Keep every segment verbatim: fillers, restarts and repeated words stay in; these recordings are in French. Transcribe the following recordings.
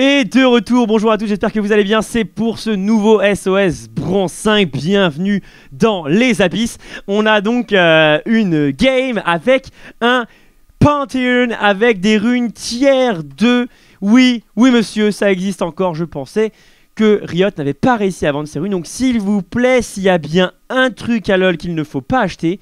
Et de retour, bonjour à tous, j'espère que vous allez bien, c'est pour ce nouveau S O S Bronze cinq, bienvenue dans les abysses. On a donc euh, une game avec un Panthéon, avec des runes tiers deux. Oui, oui monsieur, ça existe encore, je pensais que Riot n'avait pas réussi à vendre ces runes. Donc s'il vous plaît, s'il y a bien un truc à LoL qu'il ne faut pas acheter,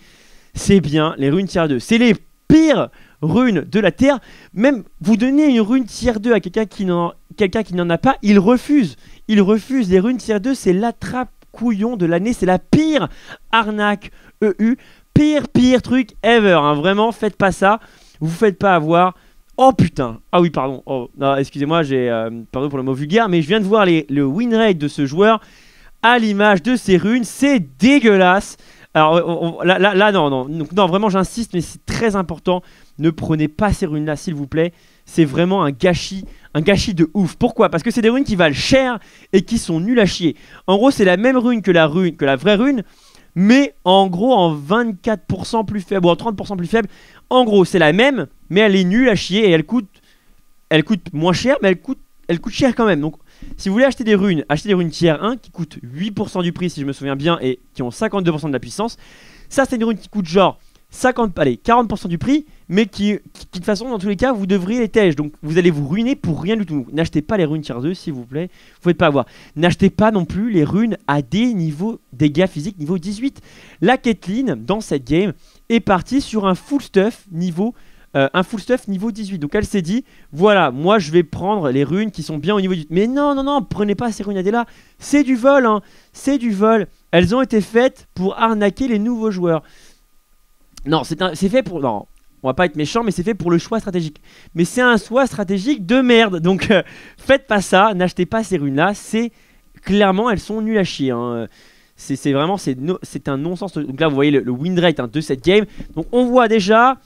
c'est bien les runes tiers deux. C'est les pires runes de la terre. Même vous donnez une rune tier deux à quelqu'un qui n'en quelqu'un qui n'en a pas, il refuse. Il refuse les runes tier deux, c'est l'attrape couillon de l'année, c'est la pire arnaque E U, pire pire truc ever. Hein. Vraiment, faites pas ça. Vous faites pas avoir. Oh putain. Ah oui, pardon. Oh, excusez-moi, j'ai euh, pardon pour le mot vulgaire, mais je viens de voir les, le win rate de ce joueur à l'image de ses runes, c'est dégueulasse. Alors on, là, là, là, non, non, donc, non, vraiment j'insiste, mais c'est très important. Ne prenez pas ces runes-là, s'il vous plaît. C'est vraiment un gâchis, un gâchis de ouf. Pourquoi? Parce que c'est des runes qui valent cher et qui sont nulles à chier. En gros, c'est la même rune que la rune, que la vraie rune, mais en gros en vingt-quatre pour cent plus faible ou en trente pour cent plus faible. En gros, c'est la même, mais elle est nulle à chier et elle coûte, elle coûte moins cher, mais elle coûte, elle coûte cher quand même. Donc, si vous voulez acheter des runes, achetez des runes tier un qui coûtent huit pour cent du prix si je me souviens bien et qui ont cinquante-deux pour cent de la puissance. Ça c'est une rune qui coûte genre cinquante, allez, quarante pour cent du prix, mais qui, qui, qui de toute façon dans tous les cas vous devriez les tèches. Donc vous allez vous ruiner pour rien du tout. N'achetez pas les runes tier deux s'il vous plaît, vous pouvez pas avoir. N'achetez pas non plus les runes à des niveaux dégâts physiques niveau dix-huit. La Caitlyn dans cette game est partie sur un full stuff niveau Euh, un full stuff niveau dix-huit. Donc elle s'est dit, voilà, moi je vais prendre les runes qui sont bien au niveau du... Mais non, non, non, prenez pas ces runes là. C'est du vol, hein. C'est du vol. Elles ont été faites pour arnaquer les nouveaux joueurs. Non, c'est un... fait pour... Non, on va pas être méchant, mais c'est fait pour le choix stratégique. Mais c'est un choix stratégique de merde. Donc euh, faites pas ça, n'achetez pas ces runes-là. C'est... Clairement, elles sont nulles à chier, hein. C'est vraiment... C'est no... un non-sens. Donc là, vous voyez le, le win rate hein, de cette game. Donc on voit déjà...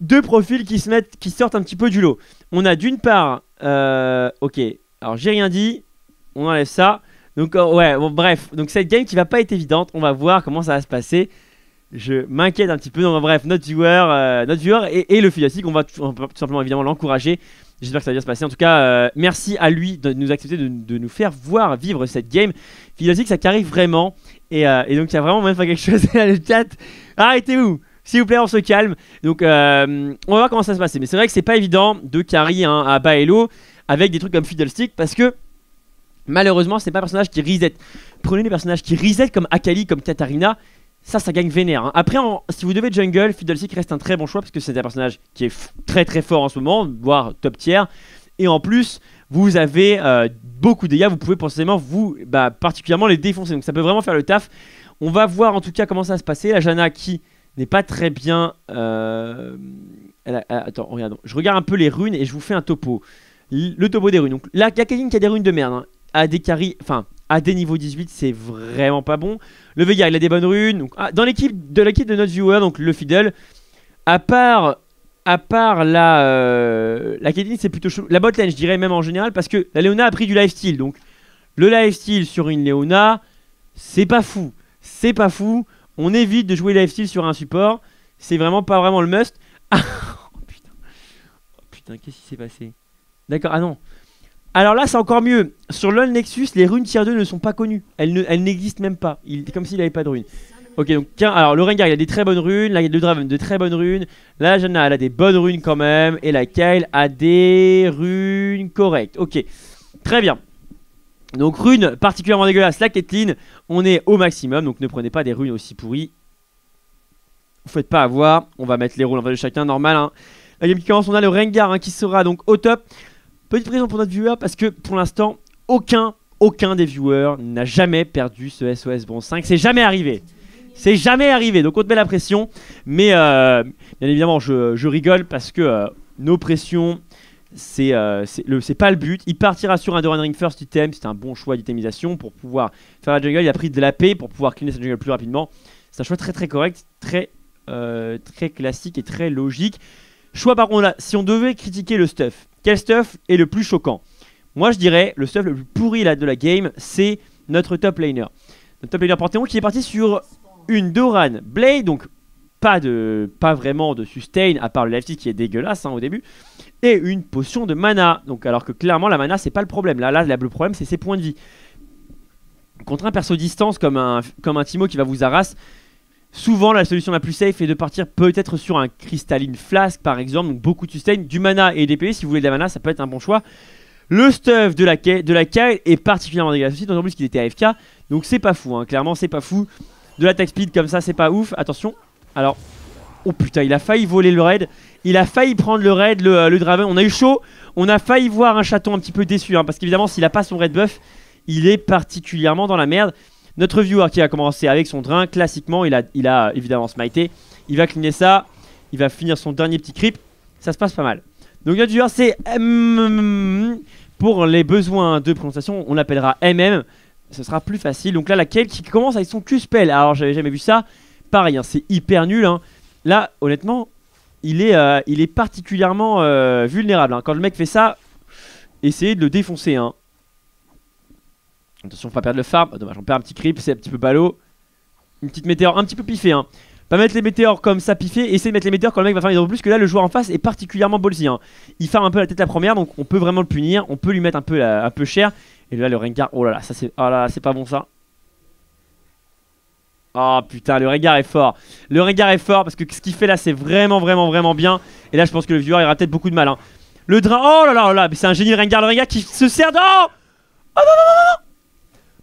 Deux profils qui se mettent, qui sortent un petit peu du lot. On a d'une part, euh, ok, alors j'ai rien dit, on enlève ça. Donc euh, ouais, bon bref, donc cette game qui va pas être évidente, on va voir comment ça va se passer. Je m'inquiète un petit peu, donc bref, notre viewer, euh, notre viewer et, et le Fiddlestick, on va tout, on tout simplement évidemment l'encourager. J'espère que ça va bien se passer. En tout cas, euh, merci à lui de nous accepter de, de nous faire voir vivre cette game. Fiddlestick, ça carry vraiment, et, euh, et donc il y a vraiment même pas quelque chose dans le chat. Arrêtez-vous! S'il vous plaît, on se calme. Donc, euh, on va voir comment ça se passe. Mais c'est vrai que c'est pas évident de carry hein, à bas elo avec des trucs comme Fiddlestick parce que malheureusement, c'est pas un personnage qui reset. Prenez des personnages qui reset comme Akali, comme Katarina. Ça, ça gagne vénère. Hein. Après, en, si vous devez jungle, Fiddlestick reste un très bon choix parce que c'est un personnage qui est très très fort en ce moment, voire top tier. Et en plus, vous avez euh, beaucoup de dégâts. Vous pouvez potentiellement vous, bah, particulièrement les défoncer. Donc, ça peut vraiment faire le taf. On va voir en tout cas comment ça va se passer. La Janna qui n'est pas très bien... Euh... Elle a... Attends, regarde. Je regarde un peu les runes et je vous fais un topo. Le topo des runes. Donc, la Caitlyn qui a des runes de merde. Hein. À des carry... Enfin, à des niveaux dix-huit, c'est vraiment pas bon. Le Veigar, il a des bonnes runes. Donc, ah, dans l'équipe de l'équipe de notre viewer, donc le Fiddle, à part... À part la... Euh... La Caitlyn, c'est plutôt... Chou... La botlane, je dirais même en général, parce que la Leona a pris du lifesteal. Donc, le lifesteal sur une Leona, c'est pas fou. C'est pas fou. On évite de jouer lifesteal sur un support. C'est vraiment pas vraiment le must. Ah, oh putain. Oh putain, qu'est-ce qui s'est passé? D'accord, ah non. Alors là, c'est encore mieux. Sur LoL Nexus, les runes tier deux ne sont pas connues. Elles n'existent même pas. C'est comme s'il n'avait pas de runes. Ok, donc alors le Rengar, il a des très bonnes runes. Là, le Draven, de très bonnes runes. La Janna, elle a des bonnes runes quand même. Et la Kayle a des runes correctes. Ok, très bien. Donc runes particulièrement dégueulasses, la Caitlyn, on est au maximum, donc ne prenez pas des runes aussi pourries. Vous faites pas avoir, on va mettre les rôles en face de chacun, normal. Hein. La game qui commence, on a le Rengar hein, qui sera donc au top. Petite raison pour notre viewer parce que pour l'instant, aucun, aucun des viewers n'a jamais perdu ce S O S Bronze cinq, c'est jamais arrivé. C'est jamais arrivé, donc on te met la pression, mais euh, bien évidemment je, je rigole parce que euh, nos pressions... C'est euh, pas le but. Il partira sur un Doran Ring First item. C'est un bon choix d'itemisation pour pouvoir faire la jungle. Il a pris de la paix pour pouvoir cleaner sa jungle plus rapidement. C'est un choix très très correct, très, euh, très classique et très logique. Choix par contre là, si on devait critiquer le stuff, quel stuff est le plus choquant? Moi je dirais le stuff le plus pourri là, de la game, c'est notre top laner. Notre top laner Panthéon qui est parti sur une Doran Blade, donc pas, de, pas vraiment de sustain, à part le life qui est dégueulasse hein, au début, et une potion de mana. Donc, alors que clairement, la mana, c'est pas le problème. Là, là le problème, c'est ses points de vie. Contre un perso distance comme un, comme un Teemo qui va vous harass, souvent la solution la plus safe est de partir peut-être sur un Crystalline Flask par exemple, donc beaucoup de sustain, du mana et des P V. Si vous voulez de la mana, ça peut être un bon choix. Le stuff de la, de la Kayle est particulièrement dégueulasse aussi, d'autant plus qu'il était A F K, donc c'est pas fou, hein. Clairement c'est pas fou. De l'attaque speed comme ça, c'est pas ouf, attention. Alors, oh putain, il a failli voler le raid, il a failli prendre le raid, le, euh, le Draven, on a eu chaud, on a failli voir un chaton un petit peu déçu, hein, parce qu'évidemment s'il a pas son raid buff, il est particulièrement dans la merde. Notre viewer qui a commencé avec son drain, classiquement, il a, il a évidemment smité. Il va cleaner ça, il va finir son dernier petit creep, ça se passe pas mal. Donc notre viewer c'est M M M, pour les besoins de prononciation, on l'appellera M M, ce sera plus facile. Donc là, laquelle qui commence avec son Q-spell, alors j'avais jamais vu ça, pareil, hein, c'est hyper nul. Hein. Là, honnêtement, il est, euh, il est particulièrement euh, vulnérable. Hein. Quand le mec fait ça, essayez de le défoncer, hein. Attention, faut pas perdre le farm. Oh, dommage, on perd un petit creep, c'est un petit peu ballot. Une petite météore, un petit peu piffée. Hein. Pas mettre les météores comme ça piffé. Essayez de mettre les météores quand le mec va faire les autres plus. Que là, le joueur en face est particulièrement ballsy. Hein. Il farm un peu la tête la première, donc on peut vraiment le punir. On peut lui mettre un peu, la, un peu cher. Et là, le Rengar, oh là là, ça c'est, oh là là, c'est pas bon ça. Oh putain, le Rengar est fort. Le Rengar est fort parce que ce qu'il fait là, c'est vraiment, vraiment, vraiment bien. Et là, je pense que le viewer il aura peut-être beaucoup de mal. Hein. Le drain, oh là là, oh là, c'est un génie le Rengar. Le Rengar qui se sert de. Oh, oh non, non, non, non.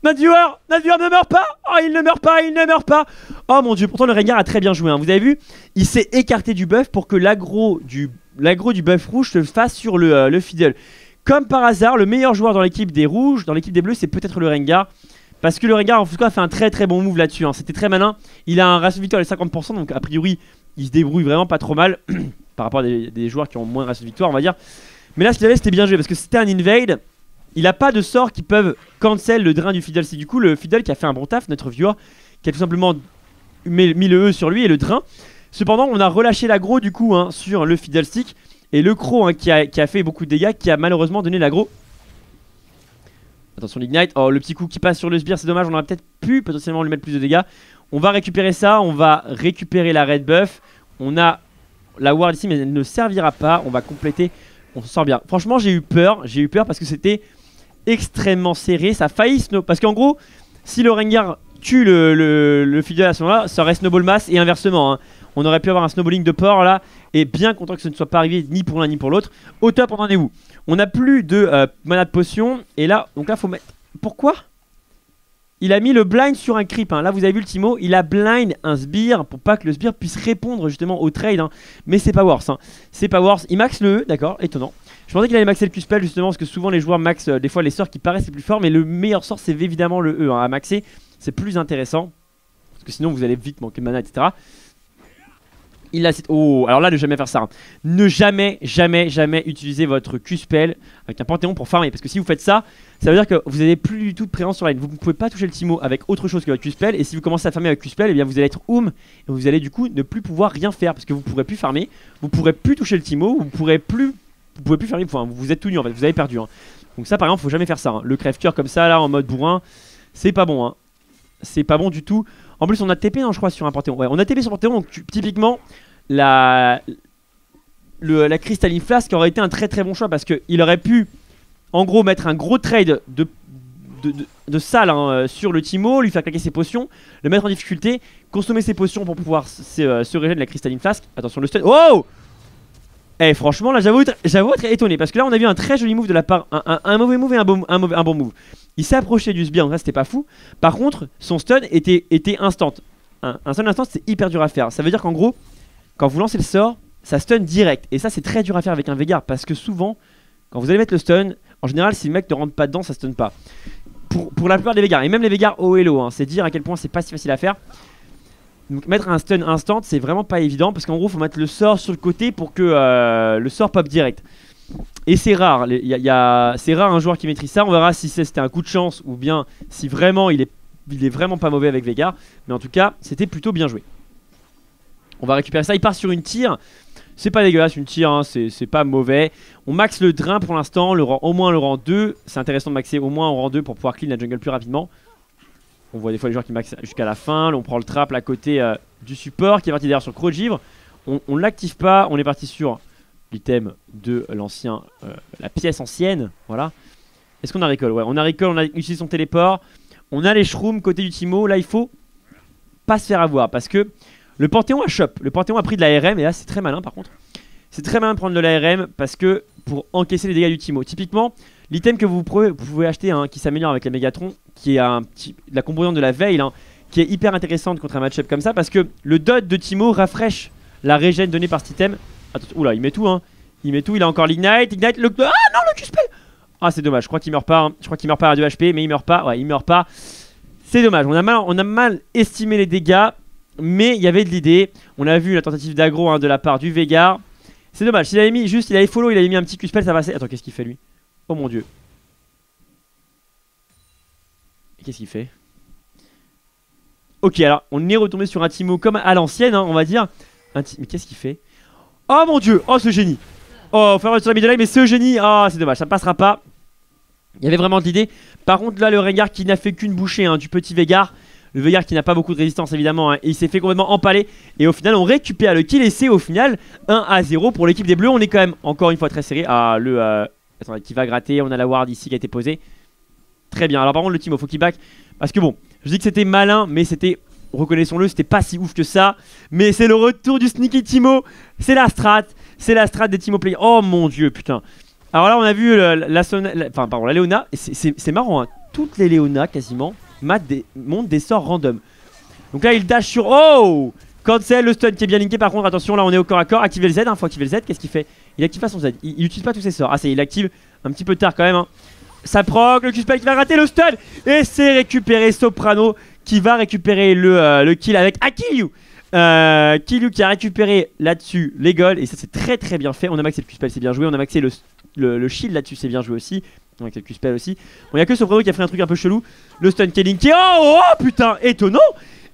Notre viewer, notre viewer ne meurt pas. Oh, il ne meurt pas, il ne meurt pas. Oh mon dieu, pourtant le Rengar a très bien joué. Hein. Vous avez vu, il s'est écarté du buff pour que l'aggro du, du buff rouge se fasse sur le, euh, le Fiddle. Comme par hasard, le meilleur joueur dans l'équipe des rouges, dans l'équipe des bleus, c'est peut-être le Rengar. Parce que le Rengar, en tout cas, a fait un très très bon move là-dessus. Hein. C'était très malin. Il a un ratio de victoire de cinquante pour cent, donc a priori, il se débrouille vraiment pas trop mal par rapport à des, des joueurs qui ont moins de ratio de victoire, on va dire. Mais là, ce qu'il avait, c'était bien joué parce que c'était un invade. Il a pas de sorts qui peuvent cancel le drain du Fiddle. C'est du coup le Fiddle qui a fait un bon taf, notre viewer, qui a tout simplement mis, mis le E sur lui et le drain. Cependant, on a relâché l'aggro du coup hein, sur le Fiddlestick. Et le Croc hein, qui, a, qui a fait beaucoup de dégâts, qui a malheureusement donné l'aggro. Attention l'Ignite. Oh, le petit coup qui passe sur le Sbire, c'est dommage. On aurait peut-être pu potentiellement lui mettre plus de dégâts. On va récupérer ça. On va récupérer la red buff. On a la ward ici, mais elle ne servira pas. On va compléter. On s'en sort bien. Franchement, j'ai eu peur. J'ai eu peur parce que c'était extrêmement serré, ça a failli snow. Parce qu'en gros, si le Rengar tue le, le, le Fiddle à ce moment là, ça aurait snowball mass et inversement hein. On aurait pu avoir un snowballing de porc là. Et bien content que ce ne soit pas arrivé ni pour l'un ni pour l'autre. Au top, on en est où? On n'a plus de euh, mana de potion. Et là, donc là faut mettre... Pourquoi? Il a mis le blind sur un creep hein. Là vous avez vu le Teemo, il a blind un sbire pour pas que le sbire puisse répondre justement au trade hein. Mais c'est pas worse hein. C'est pas worse, il max le E, d'accord, étonnant. Je pensais qu'il allait maxer le Q-Spell justement parce que souvent les joueurs maxent euh, des fois les sorts qui paraissent les plus forts. Mais le meilleur sort c'est évidemment le E hein, à maxer, c'est plus intéressant. Parce que sinon vous allez vite manquer de mana et cetera. Il a... Oh, alors là ne jamais faire ça hein. Ne jamais, jamais, jamais utiliser votre Q-Spell avec un Panthéon pour farmer. Parce que si vous faites ça, ça veut dire que vous n'avez plus du tout de préhence sur la ligne. Vous ne pouvez pas toucher le Teemo avec autre chose que votre Q-Spell. Et si vous commencez à farmer avec Q-Spell, eh bien vous allez être oum. Et vous allez du coup ne plus pouvoir rien faire. Parce que vous ne pourrez plus farmer, vous ne pourrez plus toucher le Teemo, vous ne pourrez plus... Vous pouvez plus faire les points, hein. Vous êtes tout nu en fait, vous avez perdu hein. Donc ça par exemple faut jamais faire ça hein. Le crève-cœur comme ça là en mode bourrin, c'est pas bon hein. C'est pas bon du tout. En plus on a T P non je crois sur un Panthéon. Ouais on a T P sur Panthéon, donc tu, typiquement la, le, la Crystalline Flask aurait été un très très bon choix. Parce qu'il aurait pu en gros mettre un gros trade de, de, de, de salle hein, sur le Teemo. Lui faire claquer ses potions, le mettre en difficulté, consommer ses potions pour pouvoir se, euh, se régénérer de la Crystalline Flask. Attention le stun, oh. Eh franchement là j'avoue être étonné parce que là on a vu un très joli move de la part, un, un, un mauvais move et un bon, un mauvais, un bon move. Il s'est approché du sbire, donc ça c'était pas fou. Par contre son stun était, était instant. Un, un stun instant c'est hyper dur à faire, ça veut dire qu'en gros quand vous lancez le sort, ça stun direct. Et ça c'est très dur à faire avec un Veigar parce que souvent quand vous allez mettre le stun, en général si le mec ne rentre pas dedans ça stun pas. Pour, pour la plupart des Veigars, et même les Veigars haut et low, hein, c'est dire à quel point c'est pas si facile à faire. Donc mettre un stun instant c'est vraiment pas évident parce qu'en gros faut mettre le sort sur le côté pour que euh, le sort pop direct. Et c'est rare, y a, y a, c'est rare un joueur qui maîtrise ça, on verra si c'était un coup de chance ou bien si vraiment il est, il est vraiment pas mauvais avec Veigar. Mais en tout cas c'était plutôt bien joué. On va récupérer ça, il part sur une tire, c'est pas dégueulasse une tire, hein, c'est pas mauvais. On max le drain pour l'instant, au moins le rang deux, c'est intéressant de maxer au moins au rang deux pour pouvoir clean la jungle plus rapidement. On voit des fois les joueurs qui maxent jusqu'à la fin. Là, on prend le trap à côté euh, du support qui est parti derrière sur Crogivre. On ne l'active pas. On est parti sur l'item de l'ancien, euh, la pièce ancienne. Voilà. Est-ce qu'on a recall? Ouais, on a recall. On a utilisé son téléport. On a les shrooms côté du Teemo. Là, il faut pas se faire avoir parce que le Panthéon a chop. Le Panthéon a pris de la R M et là, c'est très malin par contre. C'est très malin de prendre de l'A R M parce que pour encaisser les dégâts du Teemo. Typiquement, l'item que vous pouvez, vous pouvez acheter hein, qui s'améliore avec la Mégatron, qui est un petit, la composante de la Veil, hein, qui est hyper intéressante contre un match-up comme ça parce que le dot de Teemo rafraîche la régène donnée par cet item. Attends, oula, il met tout, hein. Il met tout, il a encore l'Ignite. Ignite, le. Ah non, le Q-Spell. Ah, c'est dommage, je crois qu'il meurt pas. Hein. Je crois qu'il meurt pas à deux H P, mais il meurt pas. Ouais, il meurt pas. C'est dommage, on a mal, on a mal estimé les dégâts, mais il y avait de l'idée. On a vu la tentative d'aggro hein, de la part du Veigar. C'est dommage, s'il avait mis juste, il avait follow, il avait mis un petit Q-Spell, ça passait. Attends, qu'est-ce qu'il fait lui? Oh mon dieu. Qu'est-ce qu'il fait? Ok, alors, on est retombé sur un Teemo comme à l'ancienne, hein, on va dire. Un mais qu'est-ce qu'il fait? Oh mon dieu, oh ce génie. Oh, faut avoir sur la middle lane, mais ce génie, ah, oh, c'est dommage, ça ne passera pas. Il y avait vraiment de l'idée. Par contre, là, le Rengar qui n'a fait qu'une bouchée hein, du petit Veigar. Le Veigar qui n'a pas beaucoup de résistance évidemment hein, et il s'est fait complètement empaler. Et au final on récupère le kill et c'est au final un à zéro pour l'équipe des bleus. On est quand même encore une fois très serré. Ah le euh... attendez, qui va gratter. On a la ward ici qui a été posée. Très bien. Alors par contre le Teemo faut qu'il back. Parce que bon, je dis que c'était malin mais c'était, reconnaissons-le, c'était pas si ouf que ça. Mais c'est le retour du sneaky Teemo. C'est la strat. C'est la strat des Teemo players. Oh mon dieu putain. Alors là on a vu la, la, sona... la... Enfin, pardon, la Leona. C'est marrant hein. Toutes les Leona quasiment Des, monte des sorts random. Donc là il dash sur... Oh, cancel le stun qui est bien linké par contre. Attention là on est au corps à corps. Activer le Z, hein, faut activer le Z. Qu'est-ce qu'il fait? Il active pas son Z. Il, il utilise pas tous ses sorts. Ah c'est, il active un petit peu tard quand même hein. Ça proc, le Q-Spell qui va rater le stun. Et c'est récupéré. Soprano qui va récupérer le, euh, le kill avec Akiliu. euh, Akiliu qui a récupéré là-dessus les golds. Et ça c'est très très bien fait. On a maxé le Q-Spell, c'est bien joué. On a maxé le, le, le shield là-dessus, c'est bien joué aussi. On a quelques spells aussi. Bon, il n'y a que Soprano qui a fait un truc un peu chelou. Le stun qui est linké. Oh, oh putain, étonnant.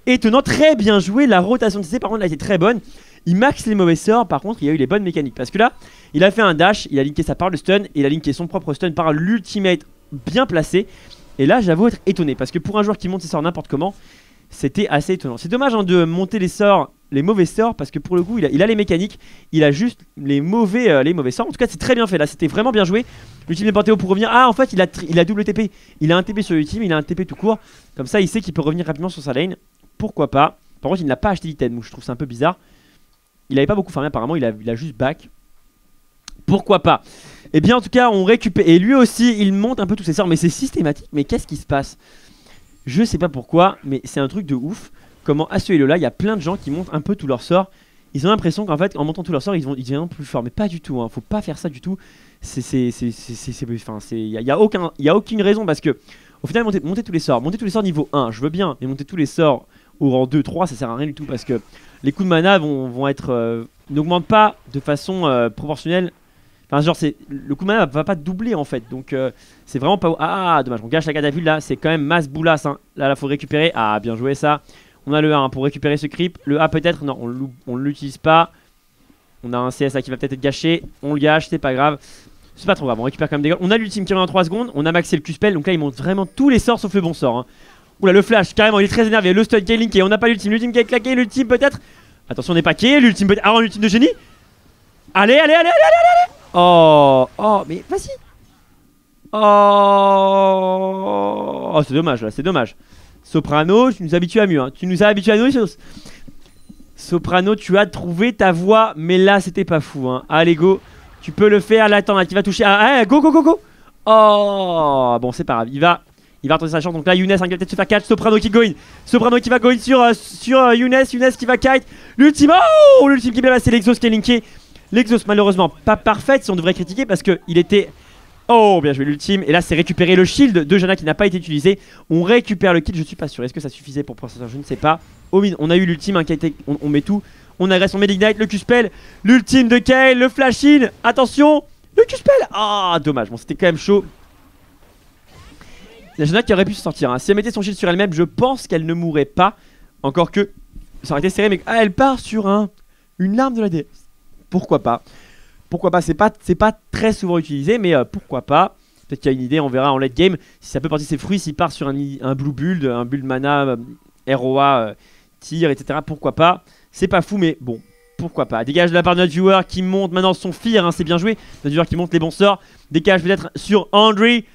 Étonnant, très bien joué. La rotation de C C par contre là était très bonne. Il max les mauvais sorts. Par contre il y a eu les bonnes mécaniques. Parce que là il a fait un dash, il a linké ça par le stun. Et il a linké son propre stun par l'ultimate bien placé. Et là j'avoue être étonné. Parce que pour un joueur qui monte ses sorts n'importe comment, c'était assez étonnant. C'est dommage hein, de monter les sorts, les mauvais sorts. Parce que pour le coup il a, il a les mécaniques. Il a juste les mauvais, euh, les mauvais sorts. En tout cas c'est très bien fait là, c'était vraiment bien joué. L'ultime de Panthéon pour revenir. Ah, en fait, il a, il a double T P. Il a un T P sur l'ultime, il a un T P tout court. Comme ça, il sait qu'il peut revenir rapidement sur sa lane. Pourquoi pas? Par contre, il n'a pas acheté l'item. Je trouve ça un peu bizarre. Il n'avait pas beaucoup farmé, apparemment. Il a, il a juste back. Pourquoi pas? Et bien, en tout cas, on récupère. Et lui aussi, il monte un peu tous ses sorts. Mais c'est systématique. Mais qu'est-ce qui se passe? Je sais pas pourquoi, mais c'est un truc de ouf. Comment à ce Elo-là, il y a plein de gens qui montent un peu tous leurs sorts. Ils ont l'impression qu'en fait, en montant tous leurs sorts, ils vont, ils deviennent plus forts. Mais pas du tout. Hein. Faut pas faire ça du tout. C'est, enfin, c'est, il y a aucun, il y a aucune raison parce que au final monter, monter tous les sorts, monter tous les sorts niveau un, je veux bien, mais monter tous les sorts au rang deux, trois, ça sert à rien du tout parce que les coups de mana vont, vont être, euh, n'augmentent pas de façon euh, proportionnelle. Enfin, genre c'est, le coup de mana va, va pas doubler en fait, donc euh, c'est vraiment pas. Ah, dommage, on gâche la catapulte là. C'est quand même masse boulasse. Hein. Là, là, faut récupérer. Ah, bien joué ça. On a le A hein, pour récupérer ce creep. Le A peut-être, non, on l'utilise pas. On a un C S là qui va peut-être être gâché. On le gâche, c'est pas grave. C'est pas trop grave, on récupère quand même des gars. On a l'ultime qui revient en trois secondes, on a maxé le Q-Spell, donc là il monte vraiment tous les sorts sauf le bon sort. Hein. Oula, le flash, carrément, il est très énervé. Le stun qui est linké, on n'a pas l'ultime, l'ultime qui est claqué, l'ultime peut-être. Attention, on est paqué, l'ultime peut-être. Ah, l'ultime de génie. Allez, allez, allez, allez, allez, allez. Oh, oh, mais vas-y. Oh, oh c'est dommage là, c'est dommage. Soprano, tu nous habitues à mieux, hein. Tu nous as habitués à nous. Soprano, tu as trouvé ta voix, mais là c'était pas fou. Hein. Allez, go. Tu peux le faire, là, attends, là, qui va toucher. Ah, ah, go, go, go, go. Oh, bon, c'est pas grave. Il va, il va retenter sa chance. Donc là, Younes hein, qui va peut-être se faire catch. Soprano qui go in. Soprano qui va go in sur, euh, sur euh, Younes. Younes qui va kite. L'ultime. Oh, l'ultime qui est là, c'est l'Exos qui est linké. L'Exos, malheureusement, pas parfaite si on devrait critiquer parce qu'il était. Oh, bien joué, l'ultime. Et là, c'est récupérer le shield de Janna qui n'a pas été utilisé. On récupère le kill. Je suis pas sûr. Est-ce que ça suffisait pour prendre ça? Je ne sais pas. Oh, on a eu l'ultime hein, qui a été. On, on met tout. On agresse, on met l'Ignite, le Q-Spell, l'ultime de Kayle, le flash in, attention, le Q-Spell. Ah, dommage, bon c'était quand même chaud. La Janna qui aurait pu se sortir, hein. Si elle mettait son shield sur elle-même, je pense qu'elle ne mourrait pas. Encore que, ça aurait été serré, mais ah, elle part sur un, une larme de la déesse. Pourquoi pas? Pourquoi pas? C'est pas, pas très souvent utilisé, mais euh, pourquoi pas? Peut-être qu'il y a une idée, on verra en late game si ça peut porter ses fruits, s'il part sur un, un blue build, un build mana, R O A, euh, tir, et cetera. Pourquoi pas? C'est pas fou, mais bon, pourquoi pas. Dégage de la part de notre viewer qui monte maintenant son fear, hein, c'est bien joué. Notre viewer qui monte les bons sorts. Dégage peut-être sur Andri.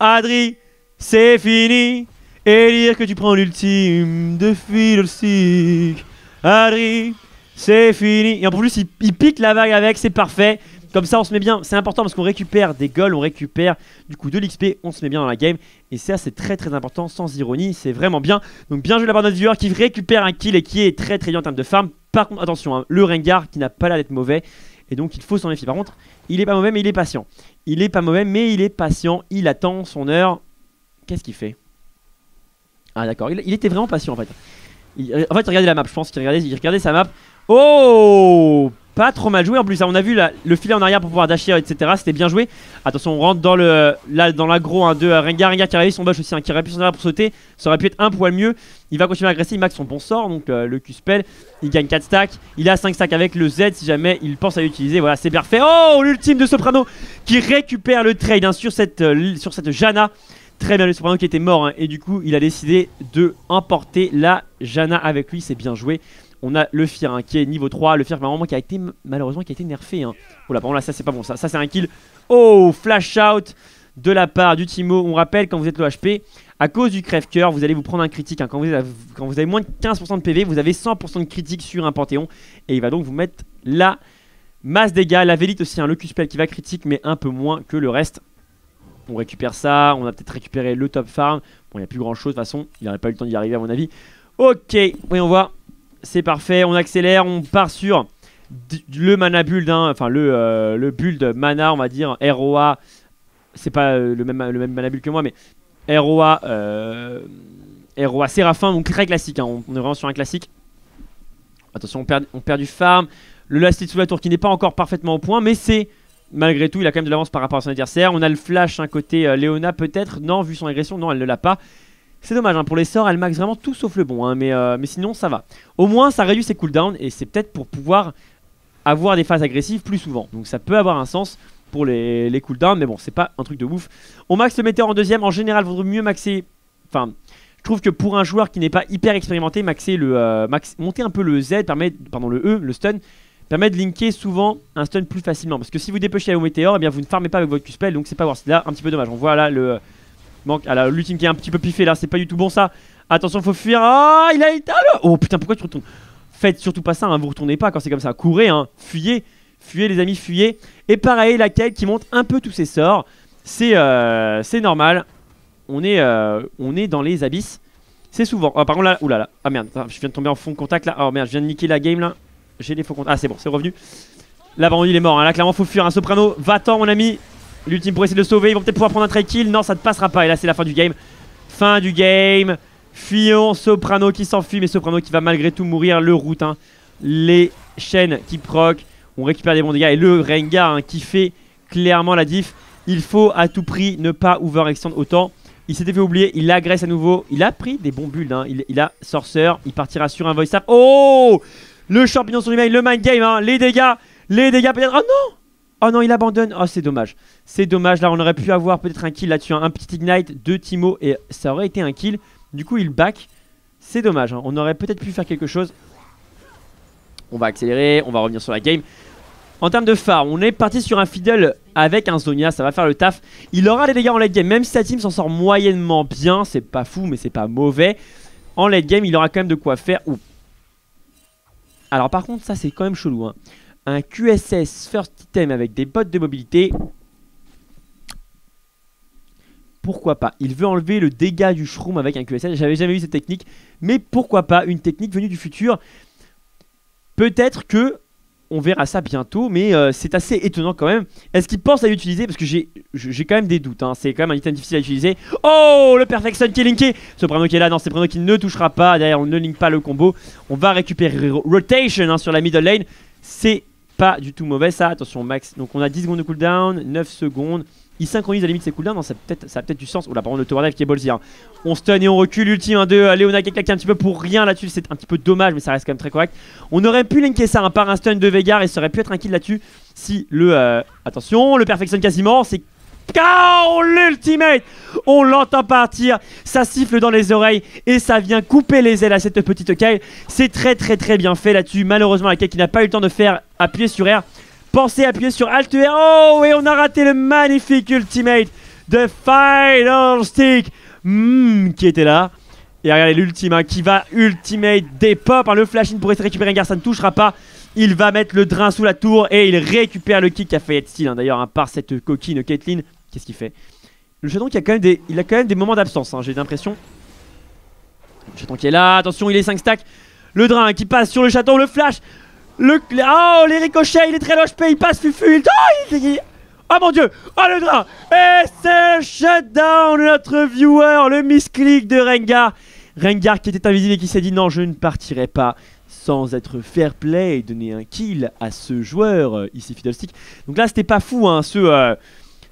Adri, c'est fini. Et dire que tu prends l'ultime de Fiddlestick. Adri, c'est fini. Et en plus, il, il pique la vague avec, c'est parfait. Comme ça on se met bien, c'est important parce qu'on récupère des goals, on récupère du coup de l'X P, on se met bien dans la game. Et ça c'est très très important, sans ironie, c'est vraiment bien. Donc bien joué de la part de notre viewer qui récupère un kill et qui est très très bien en termes de farm. Par contre attention, hein, le Rengar qui n'a pas l'air d'être mauvais. Et donc il faut s'en méfier. Par contre il est pas mauvais mais il est patient. Il est pas mauvais mais il est patient, il attend son heure. Qu'est-ce qu'il fait? Ah d'accord, il, il était vraiment patient en fait. Il, en fait il regardait la map, je pense qu'il regardait, il regardait sa map. Oh! Pas trop mal joué en plus, on a vu la, le filet en arrière pour pouvoir dasher, et cetera. C'était bien joué. Attention, on rentre dans le là, dans l'agro hein, de Rengar. Rengar qui a réussi son bush aussi, hein, qui aurait pu s'en arrière pour sauter. Ça aurait pu être un poil mieux. Il va continuer à agresser, il max son bon sort, donc euh, le Q-Spell. Il gagne quatre stacks. Il a cinq stacks avec le Z si jamais il pense à l'utiliser. Voilà, c'est parfait. Oh, l'ultime de Soprano qui récupère le trade hein, sur, cette, euh, sur cette Janna. Très bien, le Soprano qui était mort hein, et du coup, il a décidé de emporter la Janna avec lui. C'est bien joué. On a le Fear hein, qui est niveau trois, le Fear qui a été malheureusement qui a été nerfé. Hein. Oh là, par contre là ça c'est pas bon, ça, ça c'est un kill. Oh, flash out de la part du Teemo. On rappelle quand vous êtes low H P, à cause du crève-cœur, vous allez vous prendre un critique. Hein. Quand, vous avez, quand vous avez moins de quinze pour cent de P V, vous avez cent pour cent de critique sur un Panthéon. Et il va donc vous mettre la masse dégâts, la Vélite aussi, hein, le Q-Spell qui va critique mais un peu moins que le reste. On récupère ça, on a peut-être récupéré le top farm. Bon, il n'y a plus grand chose de toute façon, il n'aurait pas eu le temps d'y arriver à mon avis. Ok, voyons voir. C'est parfait, on accélère, on part sur le mana build, hein, enfin le, euh, le build mana, on va dire, R O A, c'est pas euh, le, même, le même mana build que moi, mais R O A, euh, R O A Séraphin, donc très classique, hein, on, on est vraiment sur un classique. Attention, on perd, on perd du farm, le last hit sous la tour qui n'est pas encore parfaitement au point, mais c'est, malgré tout, il a quand même de l'avance par rapport à son adversaire. On a le flash, hein, côté euh, Leona peut-être, non, vu son agression, non, elle ne l'a pas. C'est dommage, hein, pour les sorts, elle max vraiment tout sauf le bon, hein, mais, euh, mais sinon ça va. Au moins ça réduit ses cooldowns et c'est peut-être pour pouvoir avoir des phases agressives plus souvent. Donc ça peut avoir un sens pour les, les cooldowns, mais bon c'est pas un truc de ouf. On max le météore en deuxième, en général vaudrait mieux maxer, enfin je trouve que pour un joueur qui n'est pas hyper expérimenté, maxer le, euh, max, monter un peu le Z, permet, pardon le E, le stun, permet de linker souvent un stun plus facilement. Parce que si vous dépêchez au météore, eh bien vous ne farmez pas avec votre Q-Spell, donc c'est pas worth. Là un petit peu dommage, on voit là le... manque à l'ultime qui est un petit peu piffé là, c'est pas du tout bon ça. Attention, faut fuir. Ah, il a été. Oh putain, pourquoi tu retournes? Faites surtout pas ça, hein, vous retournez pas quand c'est comme ça. Courez, hein, fuyez, fuyez les amis, fuyez. Et pareil, la Kayle qui monte un peu tous ses sorts. C'est euh, normal. On est, euh, on est dans les abysses. C'est souvent. Oh, par contre là, oulala. Ah merde, je viens de tomber en fond de contact là. Oh merde, je viens de niquer la game là. J'ai les faux contacts. Ah c'est bon, c'est revenu. Là, par contre, il est mort. Hein. Là, clairement, faut fuir. Un Soprano, va-t'en mon ami. L'ultime pour essayer de le sauver, ils vont peut-être pouvoir prendre un trade kill. Non, ça ne passera pas. Et là, c'est la fin du game. Fin du game. Fuyons, Soprano qui s'enfuit, mais Soprano qui va malgré tout mourir. Le route, hein. Les chaînes qui proc. On récupère des bons dégâts. Et le Rengar hein, qui fait clairement la diff. Il faut à tout prix ne pas overextend autant. Il s'était fait oublier. Il agresse à nouveau. Il a pris des bons builds. Hein. Il, il a Sorcerer. Il partira sur un Voice Sap. Oh, le champignon sur lui-même. Le mind game. Hein. Les dégâts. Les dégâts peut-être. Oh non! Oh non, il abandonne. Oh, c'est dommage. C'est dommage. Là, on aurait pu avoir peut-être un kill là-dessus. Hein. Un petit ignite de Teemo et ça aurait été un kill. Du coup, il back. C'est dommage. Hein. On aurait peut-être pu faire quelque chose. On va accélérer. On va revenir sur la game. En termes de farm, on est parti sur un Fiddle avec un Zonia. Ça va faire le taf. Il aura les dégâts en late game. Même si sa team s'en sort moyennement bien. C'est pas fou, mais c'est pas mauvais. En late game, il aura quand même de quoi faire. Ouh. Alors, par contre, ça, c'est quand même chelou. Hein. Un Q S S first item avec des bottes de mobilité. Pourquoi pas? Il veut enlever le dégât du shroom avec un Q S S. J'avais jamais vu cette technique. Mais pourquoi pas? Une technique venue du futur. Peut-être que on verra ça bientôt. Mais euh, c'est assez étonnant quand même. Est-ce qu'il pense à l'utiliser? Parce que j'ai quand même des doutes. Hein. C'est quand même un item difficile à utiliser. Oh, le Perfection qui est linké. Ce Soprano qui est là. Non, c'est Soprano qui ne touchera pas. D'ailleurs, on ne link pas le combo. On va récupérer Rotation hein, sur la middle lane. C'est... pas du tout mauvais ça, attention max. Donc on a dix secondes de cooldown, neuf secondes. Il synchronise à la limite ses cooldowns, non, ça a peut-être peut du sens. Oh là par contre le tower dive qui est ballsy. Hein. On stun et on recule, ultime hein, de euh, Leona qui est claqué un petit peu pour rien là-dessus. C'est un petit peu dommage mais ça reste quand même très correct. On aurait pu linker ça hein, par un stun de Veigar et ça aurait pu être un kill là-dessus. Si le... Euh, attention, le Perfection quasiment, c'est K O l'ultimate. On l'entend partir, ça siffle dans les oreilles et ça vient couper les ailes à cette petite Kayle. C'est très très très bien fait là-dessus. Malheureusement la Kayle qui n'a pas eu le temps de faire appuyer sur R. Pensez à appuyer sur Alt R. Oh, et on a raté le magnifique ultimate de Fiddlestick mmh, qui était là. Et regardez l'ultime qui va ultimate des pop. Hein, le flash-in pour essayer de récupérer Rengar, ça ne touchera pas. Il va mettre le drain sous la tour et il récupère le kick qui a fait être style hein, d'ailleurs hein, par cette coquine Caitlyn. Qu'est-ce qu'il fait? Le chaton qui a quand même des, il a quand même des moments d'absence, hein, j'ai l'impression. Le chaton qui est là, attention, il est cinq stacks. Le drain hein, qui passe sur le chaton, le flash. Le... Oh, les ricochets, il est très low H P, il passe, fufu. Il... Oh, il... oh mon dieu, oh le drain. Et c'est shutdown, notre viewer, le misclick de Rengar. Rengar qui était invisible et qui s'est dit non, je ne partirai pas sans être fair play et donner un kill à ce joueur euh, ici Fiddlestick. Donc là c'était pas fou hein, ce, euh,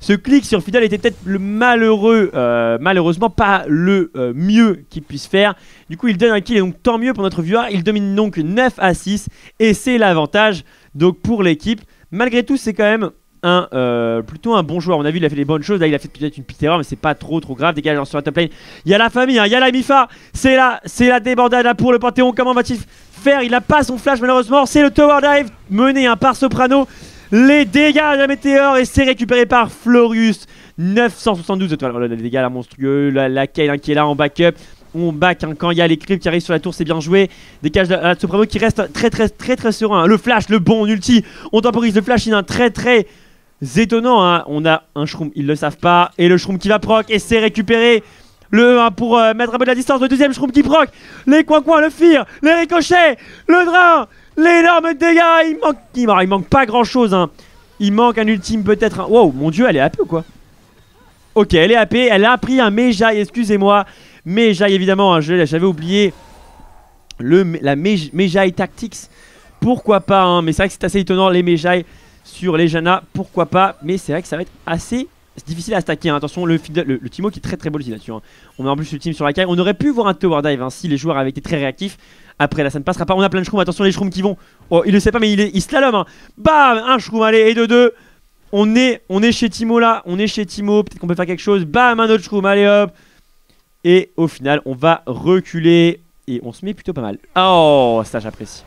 ce clic sur Fiddle était peut-être le malheureux, euh, malheureusement pas le euh, mieux qu'il puisse faire. Du coup il donne un kill et donc tant mieux pour notre viewer, il domine donc neuf à six et c'est l'avantage donc pour l'équipe. Malgré tout c'est quand même un, euh, plutôt un bon joueur, on a vu il a fait les bonnes choses, là il a fait peut-être une petite erreur mais c'est pas trop trop grave. Dégage sur la top lane, il y a la famille, hein, il y a la Mifa, c'est la, la débandade là pour le Panthéon, comment va-t-il faire? Il n'a pas son flash malheureusement, c'est le tower dive mené hein, par Soprano, les dégâts de la météore et c'est récupéré par Florius, neuf cent soixante-douze étoiles, voilà, les dégâts là monstrueux, la, la Kayle hein, qui est là en backup, on back hein, quand il y a les creeps qui arrivent sur la tour c'est bien joué, dégage de la Soprano qui reste très très très très serein, hein. Le flash, le bon ulti, on temporise le flash in, hein, très très étonnant, hein. On a un shroom, ils le savent pas, et le shroom qui va proc et c'est récupéré. Le un pour euh, mettre un peu de la distance, le deuxième shroom qui proc, les coins-coins, le fear, les ricochets, le drain, l'énorme dégâts, il manque, il, il manque pas grand chose. Hein. Il manque un ultime peut-être. Hein. Wow, mon dieu, elle est A P ou quoi? Ok, elle est A P, elle a pris un Mejai, excusez-moi. Mejai évidemment, hein, j'avais oublié le, la Mejai Tactics. Pourquoi pas, hein, mais c'est vrai que c'est assez étonnant les Mejai sur les Janna, pourquoi pas, mais c'est vrai que ça va être assez. C'est difficile à stacker, hein. Attention, le, le, le Teemo qui est très très beau là-dessus. Hein. On a en plus le team sur la Kayle. On aurait pu voir un tower dive hein, si les joueurs avaient été très réactifs. Après là, ça ne passera pas. On a plein de shrooms. Attention, les shrooms qui vont. Oh, il le sait pas, mais il, est, il slalom. Hein. Bam, un shroom, allez, et de deux. On est, on est chez Teemo là. On est chez Teemo. Peut-être qu'on peut faire quelque chose. Bam, un autre shroom, allez hop. Et au final, on va reculer. Et on se met plutôt pas mal. Oh, ça j'apprécie.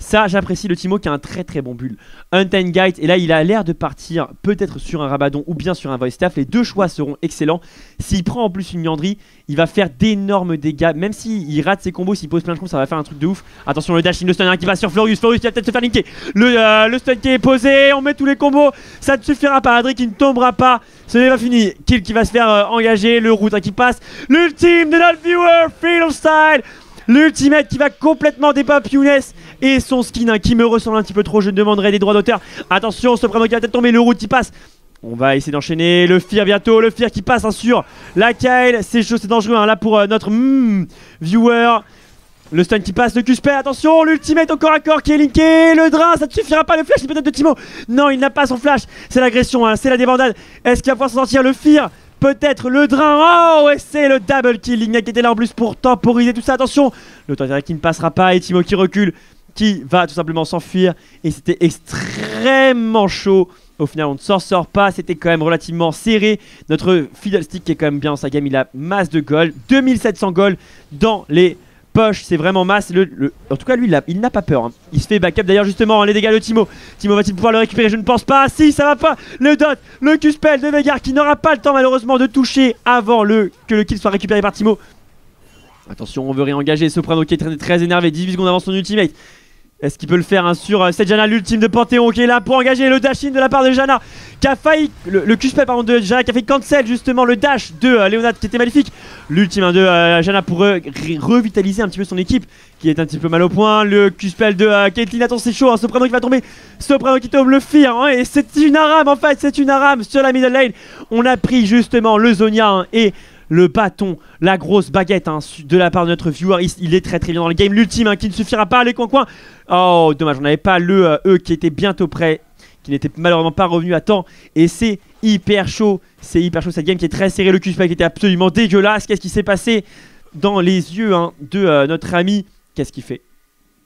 Ça j'apprécie, le Teemo qui a un très très bon bull Untamed Guide, et là il a l'air de partir peut-être sur un Rabadon ou bien sur un Voice Staff. Les deux choix seront excellents. S'il prend en plus une Yandri, il va faire d'énormes dégâts. Même s'il rate ses combos, s'il pose plein de combos, ça va faire un truc de ouf. Attention le dash, le stun hein, qui va sur Florius, Florius qui va peut-être se faire linker. Le, euh, le stun qui est posé, on met tous les combos. Ça ne suffira pas, Adri qui ne tombera pas. Ce n'est pas fini, Kill qui va se faire euh, engager. Le route hein, qui passe, l'ultime de notre viewer, Freedom Style. L'ultimate qui va complètement dépop Younes et son skin hein, qui me ressemble un petit peu trop, je demanderai des droits d'auteur. Attention, Soprano qui va peut-être tomber, le route qui passe. On va essayer d'enchaîner, le fear bientôt, le fear qui passe hein, sur la Kayle. C'est chaud, c'est dangereux hein, là pour euh, notre mm, viewer. Le stun qui passe, le Q S P, attention, l'ultimate au corps à corps qui est linké, le drain, ça ne suffira pas, le flash, c'est peut-être de Teemo. Non, il n'a pas son flash, c'est l'agression, hein, c'est la débandade. Est-ce qu'il va pouvoir s'en sortir? Le fear, peut-être le drain, oh, et c'est le double kill. Lignac qui était là en plus pour temporiser tout ça, attention. Le temps qui ne passera pas et Teemo qui recule, qui va tout simplement s'enfuir. Et c'était extrêmement chaud. Au final, on ne s'en sort pas, c'était quand même relativement serré. Notre Fiddlestick qui est quand même bien dans sa game, il a masse de gold, deux mille sept cents gold dans les... c'est vraiment masse, le, le... en tout cas lui là, il n'a pas peur, hein. Il se fait backup d'ailleurs justement, hein, les dégâts de Teemo, Teemo va-t-il pouvoir le récupérer? Je ne pense pas, si ça va pas, le dot, le Q-spell de Veigar qui n'aura pas le temps malheureusement de toucher avant le que le kill soit récupéré par Teemo. Attention, on veut réengager, Soprano qui est très, très énervé, dix-huit secondes avant son ultimate. Est-ce qu'il peut le faire hein, sur euh, cette Janna, l'ultime de Panthéon qui est là pour engager le dash-in de la part de Janna qui a failli, le, le Q-spell par contre de Janna qui a fait cancel justement le dash de euh, Leona qui était magnifique. L'ultime hein, de euh, Janna pour euh, revitaliser un petit peu son équipe qui est un petit peu mal au point. Le Q-spell de euh, Caitlyn, attends c'est chaud, hein, Soprano qui va tomber, Soprano qui tombe, le fear hein, et c'est une arame en fait, c'est une arame sur la middle lane. On a pris justement le Zonia hein, et... le bâton, la grosse baguette hein, de la part de notre viewer, il, il est très très bien dans le game. L'ultime hein, qui ne suffira pas, les coins-coins. Oh, dommage, on n'avait pas le euh, E qui était bientôt prêt, qui n'était malheureusement pas revenu à temps. Et c'est hyper chaud, c'est hyper chaud cette game qui est très serrée. Le Q S P qui était absolument dégueulasse. Qu'est-ce qui s'est passé dans les yeux hein, de euh, notre ami? Qu'est-ce qu'il fait?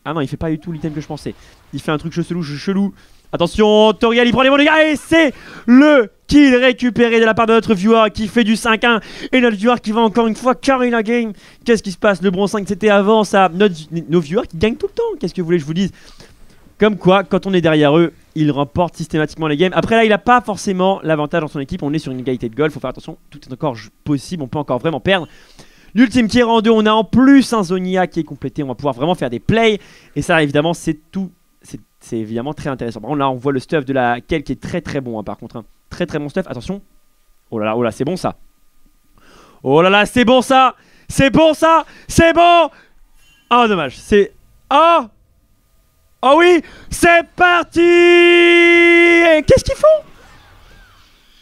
Ah non, il fait pas du tout l'item que je pensais. Il fait un truc chelou, chelou. Attention, Toriel, il prend les bons dégâts et c'est le Kill récupéré de la part de notre viewer qui fait du cinq un. Et notre viewer qui va encore une fois carrer la game. Qu'est-ce qui se passe? Le bronze cinq, c'était avant ça. Notre, nos viewers qui gagnent tout le temps. Qu'est-ce que vous voulez que je vous dise? Comme quoi, quand on est derrière eux, ils remportent systématiquement les games. Après là, il n'a pas forcément l'avantage dans son équipe. On est sur une égalité de goal. Faut faire attention. Tout est encore possible. On peut encore vraiment perdre. L'ultime qui est en deux, on a en plus un Zonia qui est complété, on va pouvoir vraiment faire des plays. Et ça évidemment c'est tout, c'est évidemment très intéressant. Par contre là on voit le stuff de la Kayle qui est très très bon hein, par contre. Hein. Très très bon stuff, attention. Oh là là, oh là c'est bon ça. Oh là là c'est bon ça. C'est bon ça, c'est bon. Oh dommage, c'est... Oh oh oui, c'est parti. Qu'est-ce qu'ils font?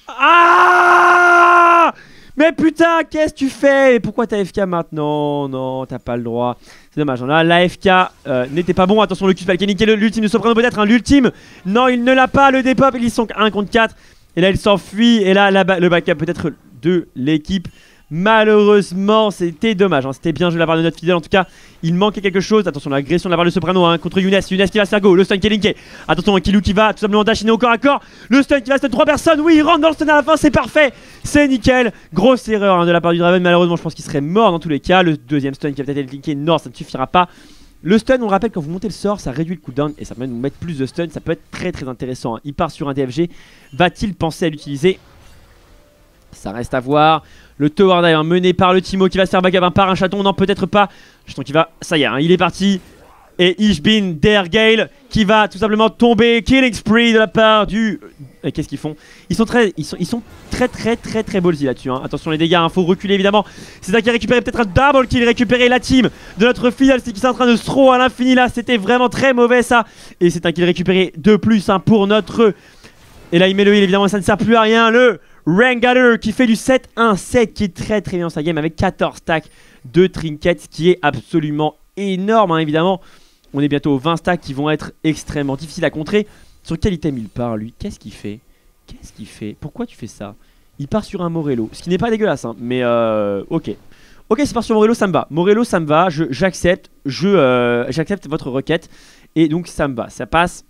Ah! Mais putain, qu'est-ce que tu fais? Et pourquoi t'as A F K maintenant? Non, t'as pas le droit. C'est dommage. Là, l'A F K euh, n'était pas bon. Attention, le Q-Spell qui est niqué. L'ultime de Soprano peut-être. Hein, l'ultime. Non, il ne l'a pas. Le dépop. Ils sont un contre quatre. Et là, il s'enfuit. Et là, là le backup peut-être de l'équipe. Malheureusement, c'était dommage. Hein. C'était bien joué de la part de notre fidèle. En tout cas, il manquait quelque chose. Attention, l'agression de la part de Soprano hein, contre Younes. Younes qui va se faire go. Le stun qui est linké. Attention, Kilou qui va tout simplement dashiner au corps à corps. Le stun qui va stun trois personnes. Oui, il rentre dans le stun à la fin. C'est parfait. C'est nickel. Grosse erreur hein, de la part du Draven. Malheureusement, je pense qu'il serait mort dans tous les cas. Le deuxième stun qui va peut-être être linké. Non, ça ne suffira pas. Le stun, on le rappelle, quand vous montez le sort, ça réduit le cooldown et ça permet de vous mettre plus de stun. Ça peut être très très intéressant. Hein. Il part sur un D F G. Va-t-il penser à l'utiliser? Ça reste à voir. Le tower dive hein, mené par le Teemo qui va se faire backup hein, par un chaton. Non, peut-être pas. Chaton qui va. Ça y est, hein, il est parti. Et Ishbin Dergale qui va tout simplement tomber. Killing spree de la part du. Euh, Qu'est-ce qu'ils font? Ils sont très, ils sont, ils sont très très très très ballsy là-dessus. Hein. Attention les dégâts, hein, faut reculer évidemment. C'est ça qui a récupéré peut-être un double kill, récupéré la team de notre fidèle. C'est qui est en train de se throw à l'infini là. C'était vraiment très mauvais ça. Et c'est un kill récupéré de plus hein, pour notre. Et là il met le heal évidemment, ça ne sert plus à rien. Le Rengar qui fait du sept un sept qui est très très bien dans sa game avec quatorze stacks de trinkets, ce qui est absolument énorme hein, évidemment. On est bientôt aux vingt stacks qui vont être extrêmement difficiles à contrer. Sur quel item il part lui? Qu'est-ce qu'il fait? Qu'est-ce qu'il fait? Pourquoi tu fais ça? Il part sur un Morello, ce qui n'est pas dégueulasse hein, mais euh, ok. Ok, c'est parti sur Morello, ça me va. Morello, ça me va, j'accepte, je, j'accepte euh, votre requête et donc ça me va, ça passe.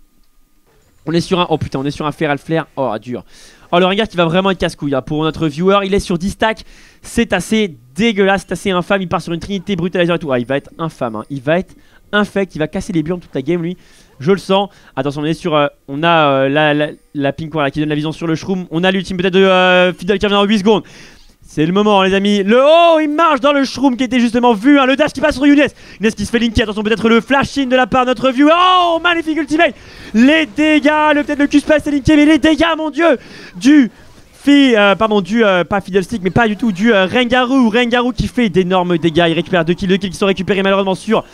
On est sur un... Oh putain, on est sur un Feral Flare. Oh, dur. Oh, le Rengar qui va vraiment être casse-couille hein, pour notre viewer. Il est sur dix stacks. C'est assez dégueulasse, c'est assez infâme. Il part sur une trinité brutalizer et tout. Ah, il va être infâme. Hein. Il va être infect. Il va casser les burnes toute la game, lui. Je le sens. Attention, on est sur... Euh, on a euh, la, la, la pink quoi, là, qui donne la vision sur le shroom. On a l'ultime peut-être de euh, Fiddle qui revient en huit secondes. C'est le moment, hein, les amis. Le haut, oh, il marche dans le shroom qui était justement vu. Hein. Le dash qui passe sur Younes. Younes qui se fait linker. Attention, peut-être le flash in de la part de notre view. Oh, magnifique ultimate. Les dégâts. Peut-être le Q-Space est linké. Mais les dégâts, mon dieu. Du. Fi, euh, pardon, du. Euh, pas Fiddlestick, mais pas du tout. Du euh, Rengaru. Rengaru qui fait d'énormes dégâts. Il récupère deux kills. Deux kills qui sont récupérés malheureusement sur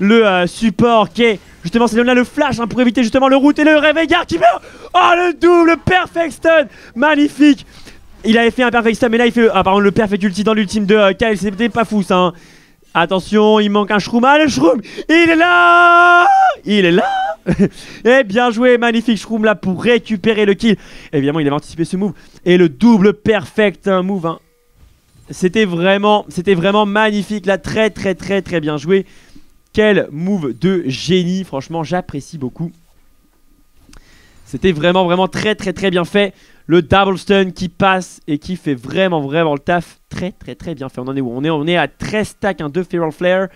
le euh, support qui est. Justement, c'est Leona le flash hein, pour éviter justement le route. Et le Veigar qui meurt. Oh, le double. Perfect stun. Magnifique. Il avait fait un perfect stun mais là il fait ah, par contre, le perfect ulti dans l'ultime de euh, Kayle, c'était pas fou ça hein. Attention, il manque un shroom. Ah, le shroom, il est là. Il est là. Et bien joué, magnifique shroom là pour récupérer le kill. Évidemment il avait anticipé ce move. Et le double perfect hein, move hein. C'était vraiment, c'était vraiment magnifique là, très très très très bien joué. Quel move de génie, franchement j'apprécie beaucoup. C'était vraiment vraiment très très très bien fait. Le double stun qui passe et qui fait vraiment vraiment le taf. Très très très bien fait. On en est où? On est, on est à treize stacks hein, de Feral Flare.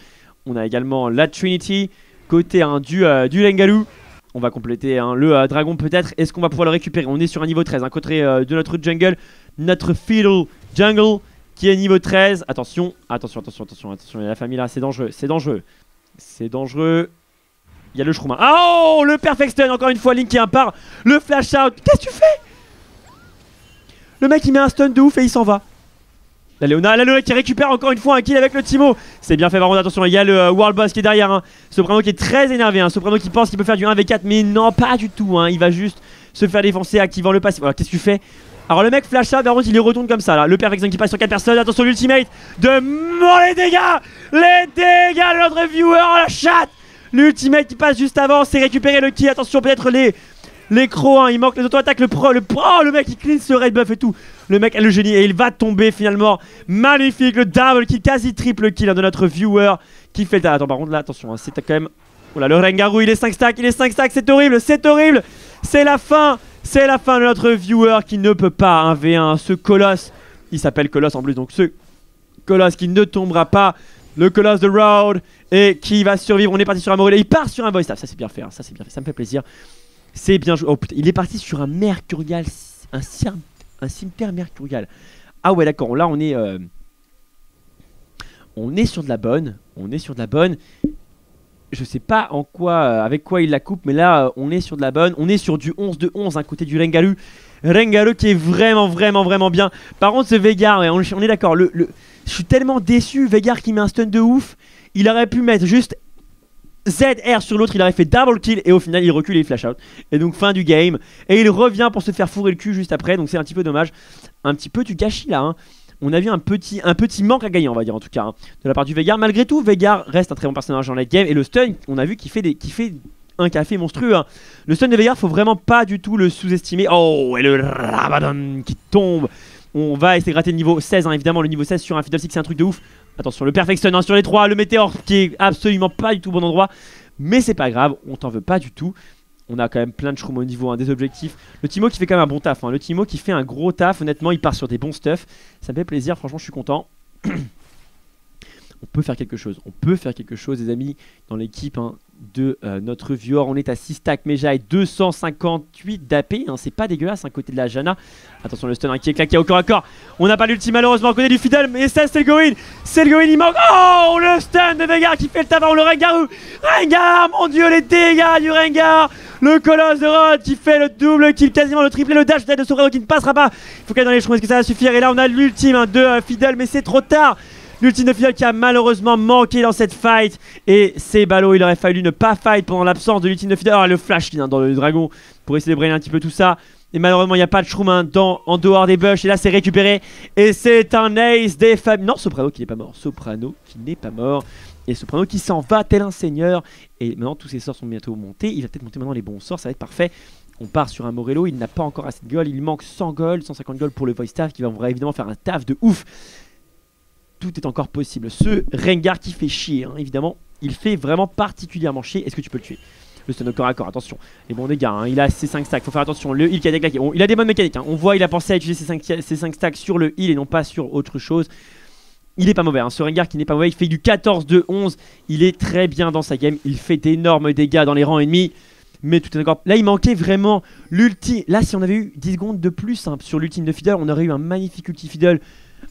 On a également la Trinity. Côté hein, du, euh, du Lengalou. On va compléter hein, le euh, dragon peut-être. Est-ce qu'on va pouvoir le récupérer? On est sur un niveau treize hein, côté euh, de notre jungle. Notre Fiddle Jungle qui est niveau treize. Attention, attention, attention, attention, attention. Il y a la famille là, c'est dangereux, c'est dangereux. C'est dangereux. Il y a le shroom. Oh, le perfect stun encore une fois. Link qui impart. Le flash out. Qu'est-ce que tu fais? Le mec il met un stun de ouf et il s'en va. La Leona, la Leona qui récupère encore une fois un kill avec le Teemo. C'est bien fait par contre, attention, il y a le euh, World Boss qui est derrière hein. Soprano qui est très énervé hein. Soprano qui pense qu'il peut faire du un contre quatre mais non pas du tout hein. Il va juste se faire défoncer activant le passif. Alors qu'est-ce que tu fais? Alors le mec flash out, par contre il est retourne comme ça là. Le perfect zone qui passe sur quatre personnes, attention l'ultimate de... Oh les dégâts, les dégâts de notre viewer à la chatte. L'ultimate qui passe juste avant, c'est récupérer le kill, attention peut-être les... Les crocs, hein, il manque les auto-attaques, le pro, le pro, oh, le mec il clean ce red buff et tout. Le mec, le génie, et il va tomber finalement. Magnifique, le double kill, quasi triple kill hein, de notre viewer qui fait le... Attends, par contre là, attention, hein, c'est quand même... Oh là, le Rengaru, il est cinq stacks, il est cinq stacks, c'est horrible, c'est horrible. C'est la fin, C'est la fin de notre viewer qui ne peut pas un V un. Ce colosse, il s'appelle colosse en plus, donc ce colosse qui ne tombera pas. Le colosse de Road et qui va survivre. On est parti sur un Morellet. Il part sur un voice tap. Ça c'est bien fait, hein. Ça c'est bien fait, ça me fait plaisir. C'est bien joué. Oh putain, il est parti sur un Mercurial, un, un cimetière Mercurial. Ah ouais d'accord, là on est euh... on est sur de la bonne. On est sur de la bonne. Je sais pas en quoi, euh, avec quoi il la coupe, mais là euh, on est sur de la bonne. On est sur du onze de onze, hein, côté du Rengaru. Rengaru qui est vraiment vraiment vraiment bien. Par contre ce Veigar, ouais, on, on est d'accord, le, le... je suis tellement déçu. Veigar qui met un stun de ouf. Il aurait pu mettre juste Z R sur l'autre, il aurait fait double kill et au final il recule et il flash out. Et donc fin du game. Et il revient pour se faire fourrer le cul juste après. Donc c'est un petit peu dommage. Un petit peu du gâchis là, hein. On a vu un petit, un petit manque à gagner, on va dire en tout cas, hein, de la part du Veigar. Malgré tout, Veigar reste un très bon personnage dans la game. Et le stun, on a vu qu'il fait, qu'il fait un café monstrueux, hein. Le stun de Veigar, faut vraiment pas du tout le sous-estimer. Oh, et le Rabadon qui tombe. On va essayer de gratter le niveau seize, hein, évidemment. Le niveau seize sur un Fiddlestick, c'est un truc de ouf. Attention, le Perfect Stun, hein, sur les trois. Le Météor qui est absolument pas du tout au bon endroit. Mais c'est pas grave, on t'en veut pas du tout. On a quand même plein de shrooms au niveau, hein, des objectifs. Le Teemo qui fait quand même un bon taf, hein. Le Teemo qui fait un gros taf. Honnêtement, il part sur des bons stuff. Ça me fait plaisir, franchement, je suis content. On peut faire quelque chose. On peut faire quelque chose, les amis, dans l'équipe, hein, de euh, notre viewer. On est à six stacks Méja et deux cent cinquante-huit d'A P. Hein, c'est pas dégueulasse, hein, côté de la Janna. Attention, le stun, hein, qui est claqué au corps à corps. On n'a pas l'ulti, malheureusement. On connaît du fidèle, mais ça, c'est le go-in. C'est le go-in, il manque. Oh, le stun de Veigar qui fait le tabac. On le Rengar. Rengar, mon dieu, les dégâts du Rengar. Le colosse de Rod qui fait le double kill, quasiment le triple, le dash de son frère qui ne passera pas. Il faut qu'elle dans les shrooms, est-ce que ça va suffire? Et là on a l'ultime, hein, de euh, Fiddle, mais c'est trop tard. L'ultime de Fiddle qui a malheureusement manqué dans cette fight. Et c'est ballot, il aurait fallu ne pas fight pendant l'absence de l'ultime de Fiddle. Ah, le flash hein, dans le dragon pour essayer de brainer un petit peu tout ça. Et malheureusement il n'y a pas de shroom, hein, dans, en dehors des bush. Et là c'est récupéré. Et c'est un ace des familles. Non, Soprano qui n'est pas mort. Soprano qui n'est pas mort. Et Soprano qui s'en va tel un seigneur. Et maintenant tous ses sorts sont bientôt montés. Il va peut-être monter maintenant les bons sorts, ça va être parfait. On part sur un Morello, il n'a pas encore assez de gold. Il manque cent gold, cent cinquante gold pour le voice staff, qui va évidemment faire un taf de ouf. Tout est encore possible. Ce Rengar qui fait chier, hein, évidemment. Il fait vraiment particulièrement chier. Est-ce que tu peux le tuer? Le stun au corps à corps, attention. Et bon dégâts, hein, il a ses cinq stacks, faut faire attention. Le heal qui a déclaqué, il a des bonnes mécaniques, hein. On voit, il a pensé à utiliser ses cinq, ses cinq stacks sur le heal et non pas sur autre chose. Il est pas mauvais, hein. Ce Rengar qui n'est pas mauvais, il fait du quatorze de onze. Il est très bien dans sa game, il fait d'énormes dégâts dans les rangs ennemis. Mais tout est d'accord. Là il manquait vraiment l'ulti. Là si on avait eu dix secondes de plus, hein, sur l'ultime de Fiddle, on aurait eu un magnifique ulti Fiddle.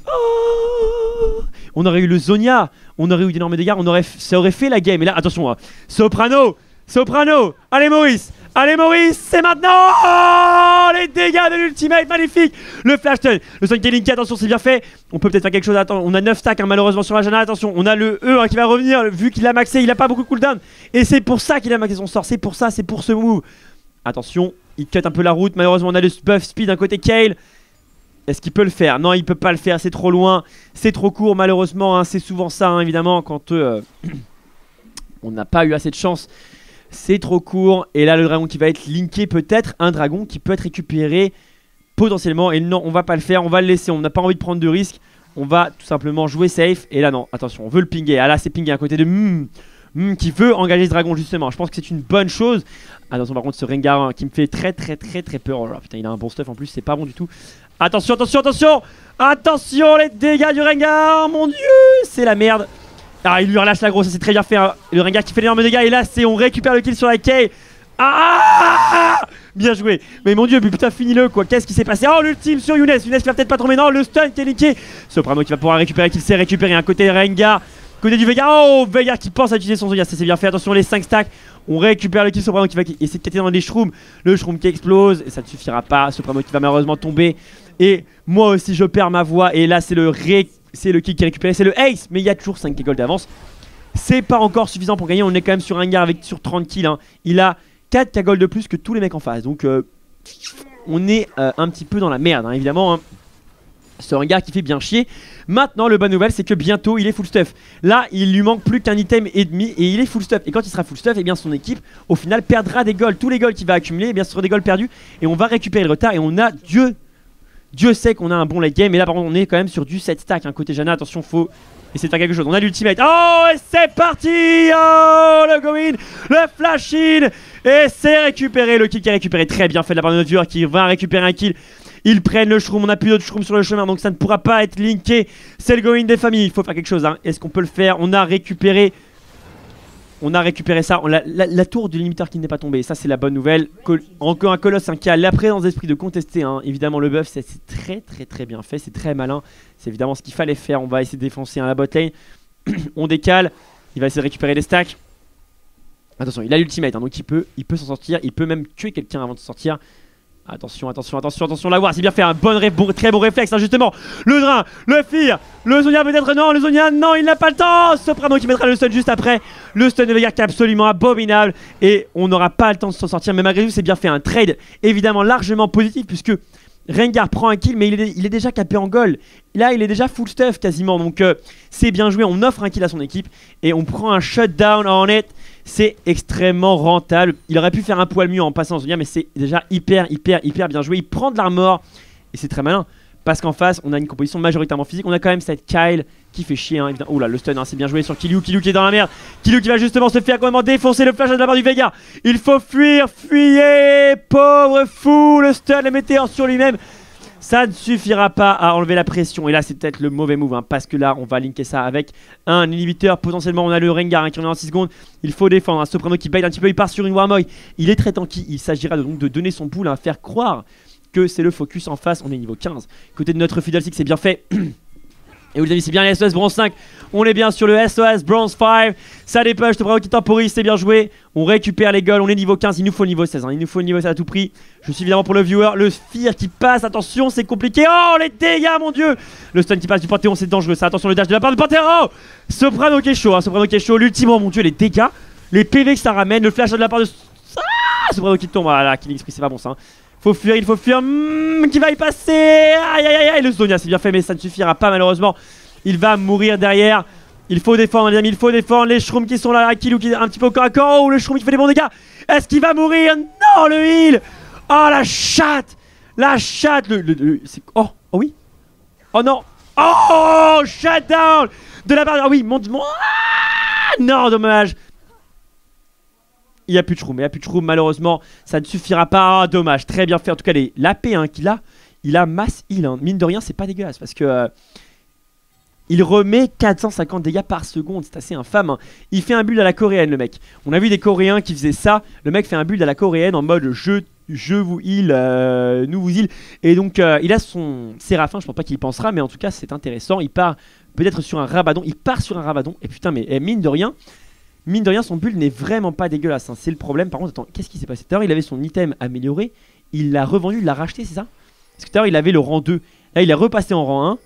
Oh, on aurait eu le Zonia, on aurait eu d'énormes dégâts, on aurait... ça aurait fait la game. Et là attention, hein. Soprano, Soprano, allez Maurice, allez Maurice, c'est maintenant. Oh, les dégâts de l'ultimate, magnifique. Le flash turn, le stun Kayle, attention c'est bien fait. On peut peut-être faire quelque chose, attends, on a neuf stacks, hein, malheureusement sur la Janna, attention. On a le E, hein, qui va revenir, vu qu'il a maxé, il a pas beaucoup de cooldown. Et c'est pour ça qu'il a maxé son sort, c'est pour ça, c'est pour ce move. Attention, il cut un peu la route, malheureusement on a le buff speed d'un côté Kayle. Est-ce qu'il peut le faire? Non, il peut pas le faire, c'est trop loin, c'est trop court malheureusement, hein. C'est souvent ça, hein, évidemment, quand euh, on n'a pas eu assez de chance. C'est trop court. Et là le dragon qui va être linké, peut-être un dragon qui peut être récupéré potentiellement. Et non, on va pas le faire, on va le laisser, on n'a pas envie de prendre de risques. On va tout simplement jouer safe. Et là non, attention, on veut le pinguer. Ah là c'est pingué à côté de mm, mm, qui veut engager ce dragon justement. Je pense que c'est une bonne chose. Attention par contre ce Rengar, hein, qui me fait très très très très peur. Oh là, putain, il a un bon stuff en plus, c'est pas bon du tout. Attention, attention, attention. Attention les dégâts du Rengar. Mon dieu, c'est la merde. Ah, il lui relâche la grosse, ça c'est très bien fait, hein. Le Rengar qui fait d'énormes dégâts et là c'est on récupère le kill sur la Kayle. Ah, bien joué. Mais mon dieu, mais putain, finis-le quoi, qu'est-ce qui s'est passé? Oh, l'ultime sur Younes, Younes qui va peut-être pas tomber, non, le stun qui est niqué. Soprano qui va pouvoir récupérer, qui sait récupérer un, hein, côté Rengar, côté du Veigar. Oh, Veigar qui pense à utiliser son Zonia, ça c'est bien fait, attention les cinq stacks. On récupère le kill, Soprano qui va essayer de cater dans les shrooms. Le shroom qui explose, et ça ne suffira pas, Soprano qui va malheureusement tomber. Et moi aussi je perds ma voix, et là c'est le ré... C'est le kill qui est récupéré, c'est le ace, mais il y a toujours cinq gold d'avance. C'est pas encore suffisant pour gagner, on est quand même sur un gars avec sur trente kills, hein. Il a quatre gold de plus que tous les mecs en face, donc euh, on est euh, un petit peu dans la merde, hein, évidemment, hein. C'est un gars qui fait bien chier. Maintenant le bonne nouvelle c'est que bientôt il est full stuff. Là il lui manque plus qu'un item et demi et il est full stuff. Et quand il sera full stuff, et bien son équipe au final perdra des gold. Tous les gold qu'il va accumuler, et bien ce sera des gold perdus. Et on va récupérer le retard et on a Dieu Dieu sait qu'on a un bon late game, mais là par contre on est quand même sur du sept stack, hein. Côté Janna, attention, faut essayer de faire quelque chose. On a l'ultimate. Oh, et c'est parti. Oh, le go in, le flash in. Et c'est récupéré, le kill qui est récupéré très bien fait de la part de notre joueur qui va récupérer un kill. Ils prennent le shroom, on n'a plus d'autres shrooms sur le chemin, donc ça ne pourra pas être linké. C'est le go-in des familles, il faut faire quelque chose, hein. Est-ce qu'on peut le faire? On a récupéré... On a récupéré ça, on a, la, la tour du limiteur qui n'est pas tombée, ça c'est la bonne nouvelle. Col Encore un colosse hein, qui a la présence d'esprit de contester, hein. Évidemment le buff, c'est très très très bien fait, c'est très malin. C'est évidemment ce qu'il fallait faire, on va essayer de défoncer hein, la botlane. On décale, il va essayer de récupérer les stacks. Attention, il a l'ultimate, hein, donc il peut, il peut s'en sortir, il peut même tuer quelqu'un avant de s'en sortir. Attention, attention, attention, attention, la war, c'est bien fait, un bon bon, très bon réflexe, hein, justement. Le drain, le fear, le Zonia peut-être, non, le Zonia, non, il n'a pas le temps. Soprano qui mettra le stun juste après. Le stun de Veigar qui est absolument abominable. Et on n'aura pas le temps de s'en sortir, mais malgré tout, c'est bien fait. Un trade évidemment largement positif, puisque Rengar prend un kill, mais il est, il est déjà capé en goal. Là, il est déjà full stuff quasiment, donc euh, c'est bien joué. On offre un kill à son équipe et on prend un shutdown en net. C'est extrêmement rentable. Il aurait pu faire un poil mieux en passant en Zonia, mais c'est déjà hyper, hyper, hyper bien joué. Il prend de l'armor et c'est très malin parce qu'en face, on a une composition majoritairement physique. On a quand même cette Kayle qui fait chier. Hein. Oh là, le stun, hein, c'est bien joué sur Killiu. Killiu qui est dans la merde. Killiu qui va justement se faire complètement défoncer le flash de la part du Veigar. Il faut fuir, fuyez, pauvre fou. Le stun, le météore sur lui-même. Ça ne suffira pas à enlever la pression. Et là, c'est peut-être le mauvais move. Hein, parce que là, on va linker ça avec un inhibiteur. Potentiellement, on a le Rengar hein, qui en est en six secondes. Il faut défendre. Hein. Soprano qui bait un petit peu. Il part sur une Warmog. Il est très tanky. Il s'agira donc de donner son pool. Hein, faire croire que c'est le focus en face. On est niveau quinze. Côté de notre Fiddlestick, c'est bien fait. Et vous les amis, c'est bien les S O S bronze cinq. On est bien sur le S O S bronze cinq. Ça dépêche. Soprano qui temporise. C'est bien joué. On récupère les goals, on est niveau quinze, il nous faut le niveau seize, hein. Il nous faut le niveau seize à tout prix. Je suis évidemment pour le viewer, le fear qui passe, attention c'est compliqué, oh les dégâts mon dieu. Le stun qui passe du Panthéon c'est dangereux ça, attention le dash de la part de Panthéon. Oh Soprano qui est chaud, hein. Soprano qui est chaud, l'ultimo mon dieu les dégâts, les P V que ça ramène, le flash de la part de... Ah Soprano qui tombe, ah là, Killing Spree c'est pas bon ça, hein. Faut fuir, il faut fuir, mmh, qui va y passer, aïe aïe aïe, le Zonia c'est bien fait mais ça ne suffira pas malheureusement, il va mourir derrière. Il faut défendre les amis, il faut défendre les shrooms qui sont là, là qui ou qui un petit peu au corps à corps. Oh, le shroom qui fait des bons dégâts. Est-ce qu'il va mourir? Non, le heal. Oh, la chatte. La chatte. Le, le, le oh, oh oui. Oh non. Oh, shutdown de la barre. Ah oh, oui, mon... mon ah, non, dommage. Il n'y a plus de shroom, il n'y a plus de shroom, malheureusement. Ça ne suffira pas. Oh, dommage, très bien fait. En tout cas, les, la P un hein, qu'il a, il a masse heal. Hein. Mine de rien, c'est pas dégueulasse parce que... Euh, il remet quatre cent cinquante dégâts par seconde, c'est assez infâme. Hein. Il fait un build à la coréenne le mec. On a vu des coréens qui faisaient ça. Le mec fait un build à la coréenne en mode je, je vous heal, euh, nous vous heal. Et donc euh, il a son Séraphin, je pense pas qu'il y pensera. Mais en tout cas c'est intéressant, il part peut-être sur un Rabadon. Il part sur un Rabadon et putain mais et mine de rien, mine de rien son build n'est vraiment pas dégueulasse. Hein. C'est le problème par contre, attends, qu'est-ce qui s'est passé? Tout à l'heure il avait son item amélioré, il l'a revendu, il l'a racheté c'est ça? Parce que tout à l'heure il avait le rang deux, là il est repassé en rang un.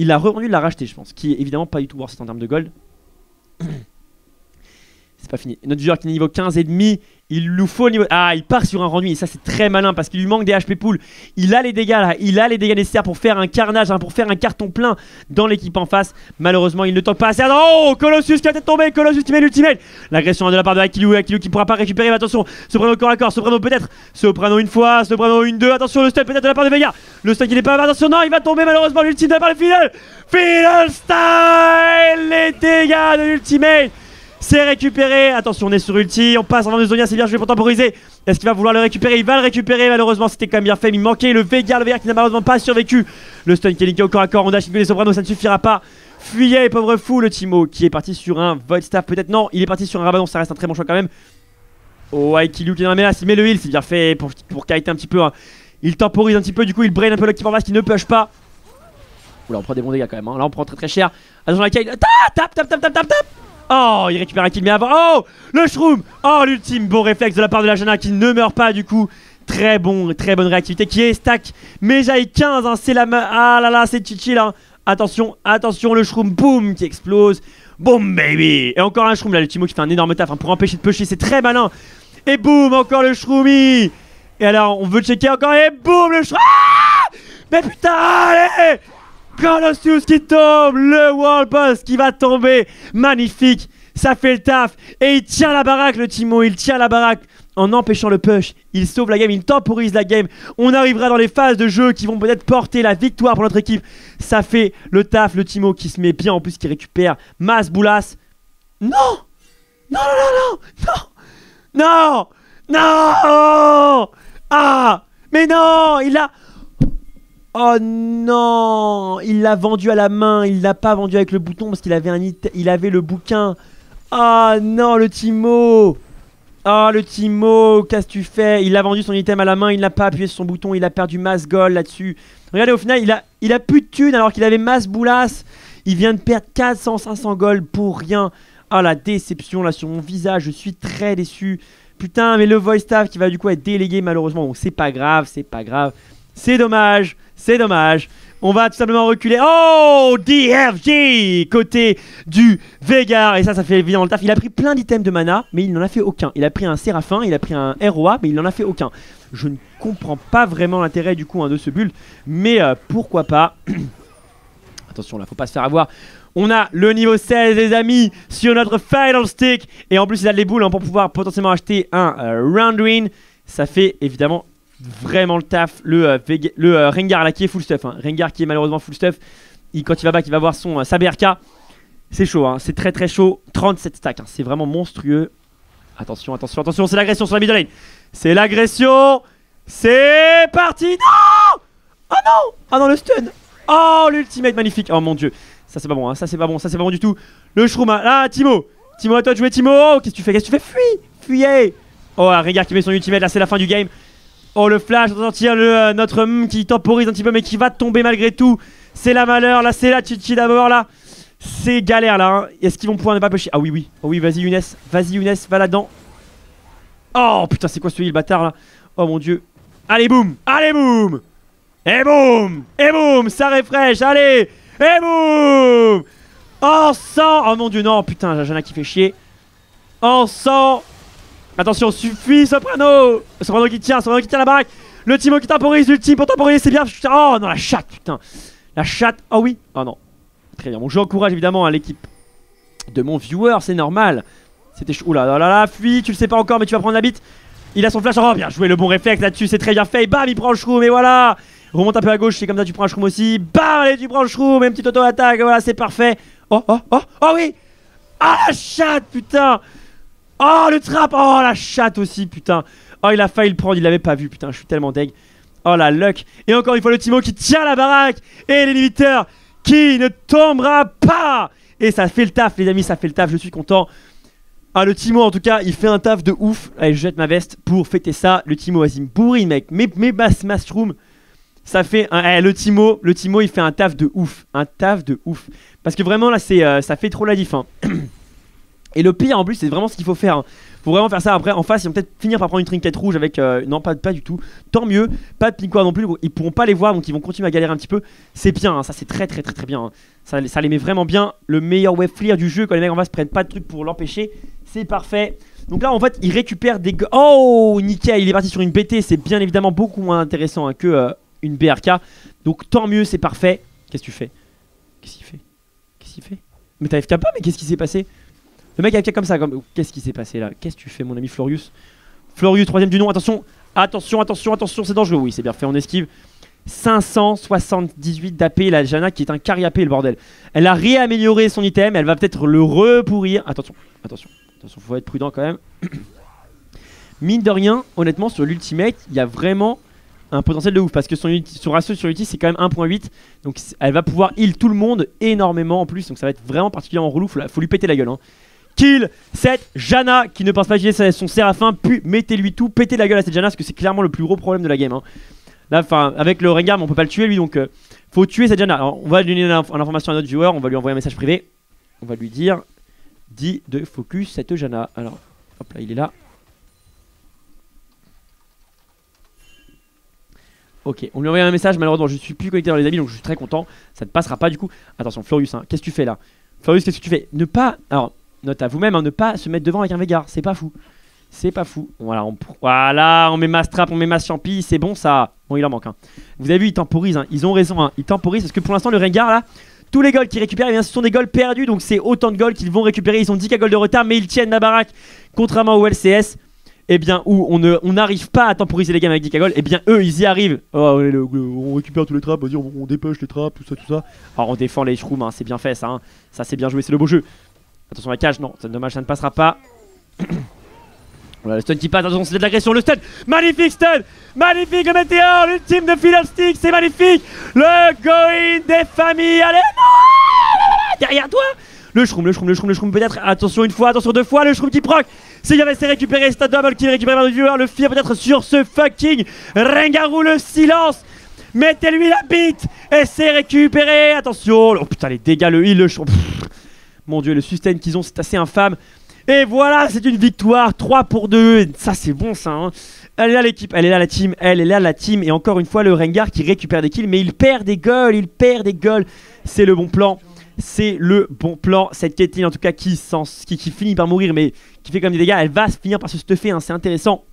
Il a revendu, l'a racheté, je pense, qui est évidemment pas du tout worth it en termes de gold. C'est pas fini. Notre joueur qui est niveau quinze et demi, il nous faut au niveau... Ah, il part sur un rang nuit, et ça c'est très malin parce qu'il lui manque des H P pool. Il a les dégâts là, il a les dégâts nécessaires pour faire un carnage, hein, pour faire un carton plein dans l'équipe en face. Malheureusement, il ne tente pas assez. Ah, non, oh, Colossus qui a été tombé, Colossus qui met l'ultimate. L'agression de la part de Akiliou, Akiliou qui ne pourra pas récupérer, mais attention, Soprano corps à corps, Soprano peut-être. Soprano une fois, Soprano une, deux, attention le stun peut-être de la part de Veigar. Le stun il n'est pas, attention, non, il va tomber malheureusement, l'ultimate de la part de Final. Final style, les dégâts de l'ultimate. C'est récupéré, attention on est sur ulti, on passe en avant de Zonia, c'est bien joué pour temporiser. Est-ce qu'il va vouloir le récupérer? Il va le récupérer malheureusement, c'était quand même bien fait, mais il manquait le Veigar, le Veigar qui n'a malheureusement pas survécu. Le stun qui est linké au corps à corps, on a chiffré les Soprano, ça ne suffira pas. Fuyez pauvre fou, le Teemo qui est parti sur un Void Staff, peut-être non, il est parti sur un Rabadon, ça reste un très bon choix quand même. Oh Aikilu qui est dans la menace, il met le heal, c'est bien fait pour, pour kiter un petit peu, hein. Il temporise un petit peu, du coup il brain un peu l'équipe en face qui ne push pas. Oula on prend des bons dégâts quand même, hein. Là on prend très très cher. Attention la Kayle, tap tap tap tap tap tap. Oh, il récupère un kill, mais avant... Oh, le shroom. Oh, l'ultime bon réflexe de la part de la Janna qui ne meurt pas, du coup. Très bon, très bonne réactivité qui est stack. Mais j'ai quinze, hein, c'est la... Ah là là, c'est chill, hein. Attention, attention, le shroom, boum, qui explose. Boum, baby. Et encore un shroom, là, le Teemo qui fait un énorme taf hein, pour empêcher de pusher, c'est très malin. Et boum, encore le shroomy. Et alors, on veut checker encore, et boum, le shroom. Ah mais putain, allez Colossus qui tombe, le World Boss qui va tomber, magnifique, ça fait le taf, et il tient la baraque le Teemo, il tient la baraque en empêchant le push, il sauve la game, il temporise la game, on arrivera dans les phases de jeu qui vont peut-être porter la victoire pour notre équipe, ça fait le taf, le Teemo qui se met bien en plus, qui récupère, masse boulasse, non, non, non, non, non, non, non, Non! Ah! Mais non! Il l'a... Oh non! Il l'a vendu à la main. Il l'a pas vendu avec le bouton parce qu'il avait un it... il avait le bouquin. Ah oh non, le Teemo! Ah, oh, le Teemo, qu'est-ce que tu fais? Il a vendu son item à la main, il n'a pas appuyé sur son bouton, il a perdu masse gold là-dessus. Regardez, au final, il a, il a plus de thunes alors qu'il avait masse boulasse. Il vient de perdre quatre cents, cinq cents gold pour rien. Ah, la déception là sur mon visage, je suis très déçu. Putain, mais le voice staff qui va du coup être délégué malheureusement. Bon, c'est pas grave, c'est pas grave. C'est dommage, c'est dommage. On va tout simplement reculer. Oh, D F G côté du Veigar. Et ça, ça fait évident le taf. Il a pris plein d'items de mana, mais il n'en a fait aucun. Il a pris un Séraphin, il a pris un R O A, mais il n'en a fait aucun. Je ne comprends pas vraiment l'intérêt du coup hein, de ce build. Mais euh, pourquoi pas. Attention là, faut pas se faire avoir. On a le niveau seize les amis sur notre Fiddlestick. Et en plus, il a les boules hein, pour pouvoir potentiellement acheter un euh, Round Win. Ça fait évidemment... vraiment le taf, le, euh, le euh, Rengar là qui est full stuff, hein. Rengar qui est malheureusement full stuff, il, quand il va back il va voir son euh, sa B R K, c'est chaud, hein. C'est très très chaud, trente-sept stacks, hein. C'est vraiment monstrueux, attention, attention, attention, c'est l'agression sur la mid lane, c'est l'agression, c'est parti, non, oh non, ah non le stun, oh l'ultimate magnifique, oh mon dieu, ça c'est pas bon, hein. Ça c'est pas bon, ça c'est pas bon du tout, le shroom, hein. Là Teemo, Teemo à toi de jouer Teemo, oh, qu'est-ce que tu fais, qu'est-ce que tu fais, fuis, fuyez, oh ah, Rengar qui met son ultimate, là c'est la fin du game. Oh le flash, on va sortir le, euh, notre mm, qui temporise un petit peu mais qui va tomber malgré tout. C'est la malheur là, c'est la chichi d'abord là. C'est galère là hein. Est-ce qu'ils vont pouvoir ne pas pêcher? Ah oui oui, oh oui vas-y Younes, vas-y Younes, va là-dedans. Oh putain c'est quoi celui le bâtard là? Oh mon dieu. Allez boum, allez boum. Et boum, et boum, ça refresh, allez. Et boum. En sang, oh mon dieu non putain, la Janna qui fait chier. En sang. Attention, suffit, Soprano! Soprano qui tient, Soprano qui tient la baraque! Le Teemo qui temporise, l'ultime pour temporiser, c'est bien! Oh non, la chatte, putain! La chatte, oh oui! Oh non! Très bien, bon, j'encourage évidemment à l'équipe de mon viewer, c'est normal! C'était chaud, oula, là là là, fuis, tu le sais pas encore, mais tu vas prendre la bite! Il a son flash, oh bien joué, le bon réflexe là-dessus, c'est très bien fait! Bam, il prend le shroom, et voilà! Remonte un peu à gauche, c'est comme ça, tu prends le shroom aussi! Bam, allez, tu prends le shroom, et une petite auto-attaque, voilà, c'est parfait! Oh, oh, oh, oh oui! Ah la chatte, putain! Oh le trap, oh la chatte aussi putain. Oh il a failli le prendre, il l'avait pas vu putain, je suis tellement deg. Oh la luck. Et encore une fois le Teemo qui tient la baraque. Et l'éliminateur qui ne tombera pas. Et ça fait le taf les amis, ça fait le taf, je suis content. Ah le Teemo en tout cas il fait un taf de ouf. Allez je jette ma veste pour fêter ça. Le Teemo vas-y me bourrine mec, mes, mes basses mushroom. Ça fait un... Eh le Teemo, le Teemo il fait un taf de ouf. Un taf de ouf. Parce que vraiment là c'est euh, ça fait trop la diff hein. Et le pire en plus c'est vraiment ce qu'il faut faire hein. Faut vraiment faire ça après en face ils vont peut-être finir par prendre une trinquette rouge avec euh, non pas, pas du tout. Tant mieux, pas de pink ward non plus, ils pourront pas les voir donc ils vont continuer à galérer un petit peu. C'est bien hein, ça c'est très très très très bien hein. ça, ça les met vraiment bien, le meilleur wave clear du jeu quand les mecs en face prennent pas de trucs pour l'empêcher. C'est parfait. Donc là en fait ils récupèrent des... Oh nickel, il est parti sur une B T, c'est bien évidemment beaucoup moins intéressant hein, que euh, une B R K. Donc tant mieux c'est parfait. Qu'est-ce que tu fais? Qu'est-ce qu'il fait? Qu'est-ce qu'il fait? Mais t'as F K pas mais qu'est-ce qui s'est passé? Le mec avec comme ça, comme... qu'est-ce qui s'est passé là? Qu'est-ce que tu fais mon ami Florius? Florius, troisième du nom, attention, attention, attention, attention, c'est dangereux, oui c'est bien fait, on esquive. cinq cent soixante-dix-huit d'A P, la Janna qui est un carry A P le bordel. Elle a réamélioré son item, elle va peut-être le repourrir. Attention, attention, attention, faut être prudent quand même. Mine de rien, honnêtement sur l'ultimate, il y a vraiment un potentiel de ouf. Parce que son, son ratio sur l'ulti c'est quand même un point huit. Donc elle va pouvoir heal tout le monde énormément en plus. Donc ça va être vraiment particulièrement relou, faut, faut lui péter la gueule hein. Kill cette Janna qui ne pense pas qu'il est son Séraphin, puis mettez-lui tout, pétez la gueule à cette Janna parce que c'est clairement le plus gros problème de la game. Hein. Là, enfin, avec le Rengar, on peut pas le tuer lui donc euh, faut tuer cette Janna. Alors, on va donner l'information à notre viewer, on va lui envoyer un message privé, on va lui dire dis de focus cette Janna. Alors, hop là, il est là. Ok, on lui envoie un message, malheureusement, je suis plus connecté dans les amis donc je suis très content, ça ne passera pas du coup. Attention, Florius, hein, qu'est-ce que tu fais là? Florius, qu'est-ce que tu fais? Ne pas. Alors. Note à vous-même, hein, ne pas se mettre devant avec un Veigar, c'est pas fou. C'est pas fou. Voilà, on, voilà, on met mass trap, on met mass champi, c'est bon ça. Bon, il en manque un. Hein. Vous avez vu, ils temporisent, hein, ils ont raison, hein, ils temporisent parce que pour l'instant, le Rengar là, tous les golds qu'ils récupèrent, eh bien, ce sont des golds perdus, donc c'est autant de golds qu'ils vont récupérer. Ils ont dix K golds de retard, mais ils tiennent la baraque. Contrairement au L C S, eh bien, où on n'arrive pas à temporiser les games avec dix K golds, eh bien, eux, ils y arrivent. Oh, on récupère tous les traps, vas-y, on, on dépêche les traps, tout ça, tout ça. Alors, on défend les shrooms, hein, c'est bien fait ça, hein. Ça c'est bien joué, c'est le beau jeu. Attention à la cage, non, c'est dommage, ça ne passera pas. Voilà, le stun qui passe, attention, c'est de l'agression, le stun. Magnifique stun, magnifique le Météor, l'ultime de Fiddlestick, c'est magnifique. Le go-in des familles, allez, non, derrière toi. Le shroom, le shroom, le shroom, le shroom peut-être, attention une fois, attention deux fois, le shroom qui proc. S'il y avait c'est récupéré, stun double qui récupère par le viewer, le fear peut-être sur ce fucking Rengar ou le silence. Mettez-lui la bite et c'est récupéré, attention. Oh putain, les dégâts, le heal, le shroom. Pff, mon dieu, le sustain qu'ils ont, c'est assez infâme. Et voilà, c'est une victoire, trois pour deux, ça c'est bon ça hein. Elle est là l'équipe, elle est là la team, elle est là la team. Et encore une fois le Rengar qui récupère des kills, mais il perd des goals, il perd des goals. C'est le bon plan, c'est le bon plan. Cette Caitlyn en tout cas qui, sans, qui, qui finit par mourir mais qui fait quand même des dégâts, elle va finir par se stuffer, hein, c'est intéressant.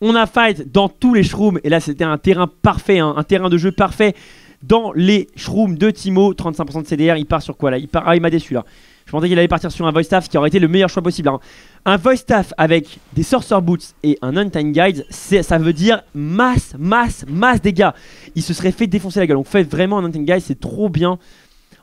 On a fight dans tous les shrooms et là c'était un terrain parfait, hein, un terrain de jeu parfait. Dans les shrooms de Teemo, trente-cinq pour cent de C D R, il part sur quoi là? Il part... Ah il m'a déçu là. Je pensais qu'il allait partir sur un Void Staff, ce qui aurait été le meilleur choix possible. Hein. Un Void Staff avec des Sorcerer Boots et un Untimed Guide, ça veut dire masse, masse, masse dégâts. Il se serait fait défoncer la gueule. Donc faites vraiment un Untimed Guide, c'est trop bien.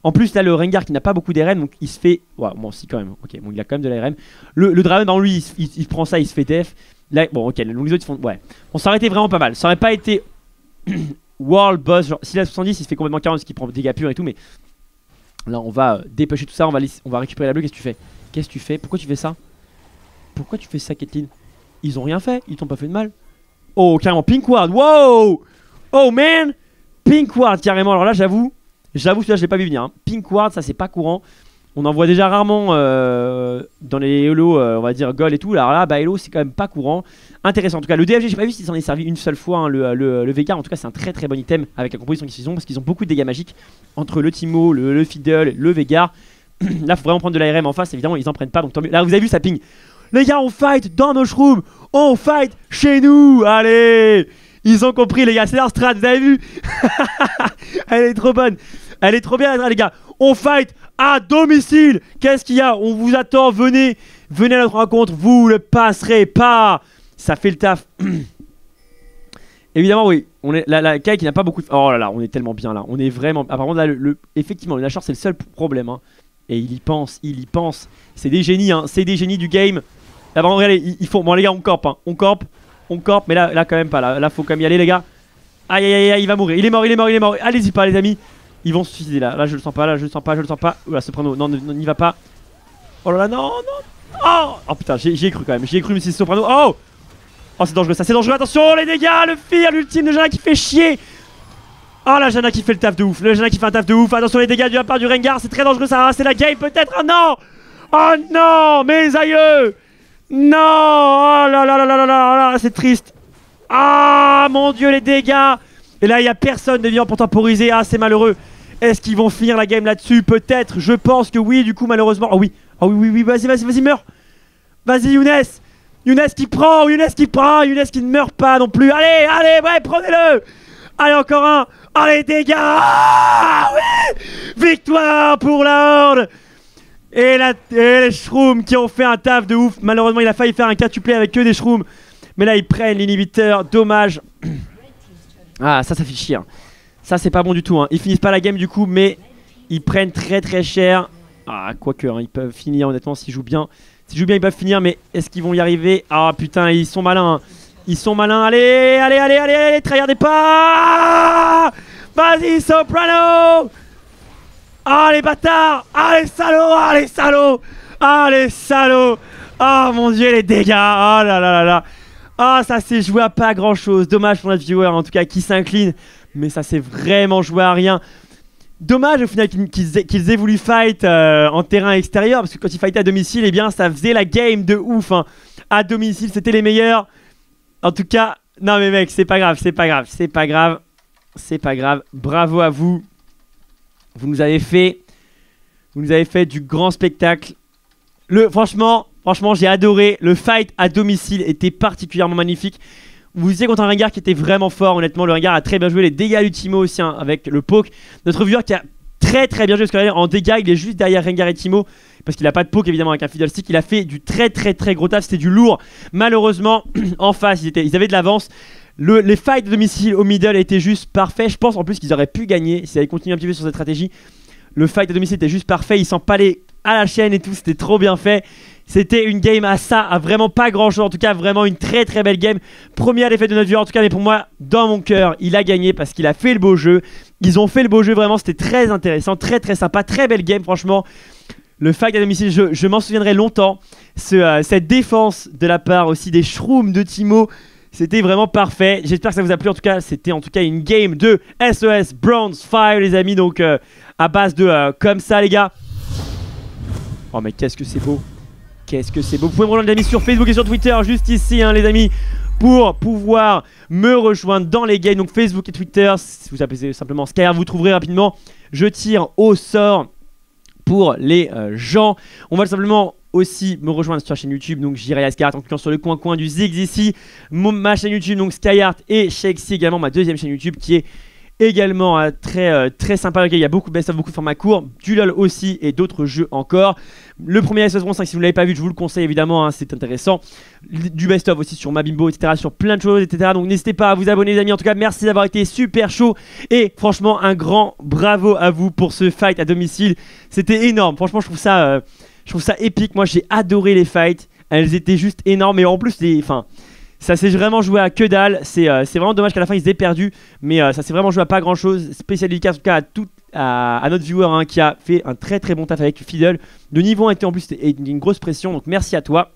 En plus, là, le Rengar qui n'a pas beaucoup d'R M, donc il se fait... Ouais, bon, si, quand même. Ok, bon, il a quand même de l'R M. Le, le Draven, ben, lui, il, il, il prend ça, il se fait def. Là, bon, ok, donc les autres, ils font... Ouais. On s'arrêtait vraiment pas mal. Ça aurait pas été... World Boss, genre, s'il a soixante-dix, il se fait complètement quarante, parce qu'il prend des dégâts purs et tout, mais... Là on va dépêcher tout ça, on va, laisser, on va récupérer la bleue, qu'est-ce que tu fais? Qu'est-ce que tu fais? Pourquoi tu fais ça? Pourquoi tu fais ça Caitlyn? Ils ont rien fait, ils t'ont pas fait de mal. Oh carrément, Pink Ward, wow! Oh man! Pink Ward carrément, alors là j'avoue, j'avoue celui-là je l'ai pas vu venir. Hein. Pink Ward ça c'est pas courant, on en voit déjà rarement euh, dans les Elo, euh, on va dire goal et tout, alors là bah Elo c'est quand même pas courant. Intéressant en tout cas, le D F G j'ai pas vu s'il s'en est servi une seule fois, hein, le, le, le Veigar en tout cas c'est un très très bon item avec la composition qu'ils ont parce qu'ils ont beaucoup de dégâts magiques entre le Teemo, le, le Fiddle, le Veigar. Là faut vraiment prendre de l'A R M en face, évidemment ils en prennent pas donc tant mieux. Là vous avez vu ça ping, les gars on fight dans nos shrooms, on fight chez nous, allez. Ils ont compris les gars, c'est leur strat, vous avez vu. Elle est trop bonne, elle est trop bien les gars, on fight à domicile. Qu'est-ce qu'il y a? On vous attend, venez, venez à notre rencontre, vous le passerez pas. Ça fait le taf. Évidemment, oui. On est, la, la Kayle qui n'a pas beaucoup de... Oh là là, on est tellement bien là. On est vraiment... Apparemment, là, le, le... effectivement, le Nashor, c'est le seul problème. Hein. Et il y pense, il y pense. C'est des génies, hein. C'est des génies du game. Là, vraiment, regardez, ils, ils font... Bon, les gars, on campe, hein. On campe, on campe. Mais là, là, quand même pas. Là, là, faut quand même y aller, les gars. Aïe, aïe, aïe, aïe, il va mourir. Il est mort, il est mort, il est mort. Allez-y pas, les amis. Ils vont se suicider, là. Là, je le sens pas, là, je le sens pas, je le sens pas. Oula, ce prono, non, n'y va pas. Oh là là, non, non. Oh, oh putain, j'ai cru quand même. J'ai cru, mais c'est ce prono. Oh. Oh c'est dangereux ça, c'est dangereux, attention les dégâts, le fear, l'ultime de Janna qui fait chier. Oh la Janna qui fait le taf de ouf, le Janna qui fait un taf de ouf, attention les dégâts du part du Rengar, c'est très dangereux ça, c'est la game peut-être, oh non. Oh non, mes aïeux. Non, oh là là là là là là, là c'est triste. Ah mon dieu les dégâts. Et là il n'y a personne de vivant pour temporiser, ah c'est malheureux. Est-ce qu'ils vont finir la game là-dessus? Peut-être, je pense que oui, du coup malheureusement, oh oui, oh oui, oui, oui, vas-y, vas-y, vas-y, meurs. Vas-y Younes. Younes qui prend, Younes qui prend, Younes qui ne meurt pas non plus. Allez, allez, ouais, prenez-le. Allez, encore un. Allez, dégâts. Ah, oui. Victoire pour la Horde. Et, la, et les Shrooms qui ont fait un taf de ouf. Malheureusement, il a failli faire un quatuplé avec que des Shrooms. Mais là, ils prennent l'inhibiteur. Dommage. Ah, ça, ça fait chier. Hein. Ça, c'est pas bon du tout. Hein. Ils finissent pas la game du coup, mais ils prennent très très cher. Ah, quoique, hein, ils peuvent finir honnêtement s'ils jouent bien. Si je joue bien, ils peuvent finir, mais est-ce qu'ils vont y arriver? Ah putain, ils sont malins. Ils sont malins. Allez, allez, allez, allez, allez, tryhardez pas. Vas-y, Soprano. Ah, les bâtards. Ah, les salauds. Ah, les salauds. Ah, les salauds. Ah, mon dieu, les dégâts. Ah là là là là. Ah, ça s'est joué à pas grand-chose. Dommage pour notre viewer, en tout cas, qui s'incline. Mais ça s'est vraiment joué à rien. Dommage au final qu'ils aient, qu'ils aient voulu fight euh, en terrain extérieur, parce que quand ils fightaient à domicile, eh bien ça faisait la game de ouf. Hein. À domicile, c'était les meilleurs. En tout cas, non mais mec, c'est pas grave, c'est pas grave, c'est pas grave, c'est pas grave. Bravo à vous. Vous nous avez fait, vous nous avez fait du grand spectacle. Le, franchement, franchement, j'ai adoré. Le fight à domicile était particulièrement magnifique. Vous étiez contre un Rengar qui était vraiment fort, honnêtement, le Rengar a très bien joué, les dégâts du Teemo aussi hein, avec le poke. Notre viewer qui a très très bien joué, parce qu'en dégâts il est juste derrière Rengar et Teemo, parce qu'il n'a pas de poke évidemment avec un Fiddlestick, il a fait du très très très gros taf, c'était du lourd. Malheureusement, en face, ils, étaient, ils avaient de l'avance, le, les fights de domicile au middle étaient juste parfaits, je pense en plus qu'ils auraient pu gagner, s'ils avaient continué un petit peu sur cette stratégie. Le fight à domicile était juste parfait, ils s'empalaient à la chaîne et tout, c'était trop bien fait. C'était une game à ça, à vraiment pas grand chose. En tout cas, vraiment une très très belle game. Premier à l'effet de notre joueur, en tout cas, mais pour moi, dans mon cœur, il a gagné parce qu'il a fait le beau jeu. Ils ont fait le beau jeu, vraiment, c'était très intéressant, très très sympa, très belle game, franchement. Le fight à domicile, je, je m'en souviendrai longtemps. Ce, euh, cette défense de la part aussi des Shrooms de Teemo, c'était vraiment parfait. J'espère que ça vous a plu. En tout cas, c'était en tout cas une game de S O S Bronze cinq, les amis. Donc, euh, à base de euh, comme ça, les gars. Oh, mais qu'est-ce que c'est beau! Qu'est-ce que c'est beau! Vous pouvez me rejoindre, les amis, sur Facebook et sur Twitter, juste ici, hein, les amis, pour pouvoir me rejoindre dans les games. Donc, Facebook et Twitter, si vous appelez simplement Skyyart, vous trouverez rapidement. Je tire au sort pour les euh, gens. On va simplement aussi me rejoindre sur la chaîne YouTube, donc j'irai à Skyyart en cliquant sur le coin coin du Ziggs ici, mon, ma chaîne YouTube, donc Skyyart, et Shakesy également, ma deuxième chaîne YouTube qui est également euh, très euh, très sympa. Okay, il y a beaucoup de best-of, beaucoup de formats courts, du LOL aussi et d'autres jeux encore. Le premier S O S BRONZE cinq, si vous ne l'avez pas vu, je vous le conseille évidemment, hein, c'est intéressant. Du best-of aussi sur Mabimbo, et cetera, sur plein de choses, et cetera. Donc n'hésitez pas à vous abonner, les amis. En tout cas, merci d'avoir été super chaud. Et franchement, un grand bravo à vous pour ce fight à domicile. C'était énorme. Franchement, je trouve ça... Euh, Je trouve ça épique, moi j'ai adoré les fights, elles étaient juste énormes et en plus les, enfin, ça s'est vraiment joué à que dalle, c'est euh, vraiment dommage qu'à la fin ils aient perdu, mais euh, ça s'est vraiment joué à pas grand chose. Spécial dédicace en tout cas à, tout, à, à notre viewer, hein, qui a fait un très très bon taf avec Fiddle, le niveau a été en plus une, une grosse pression, donc merci à toi.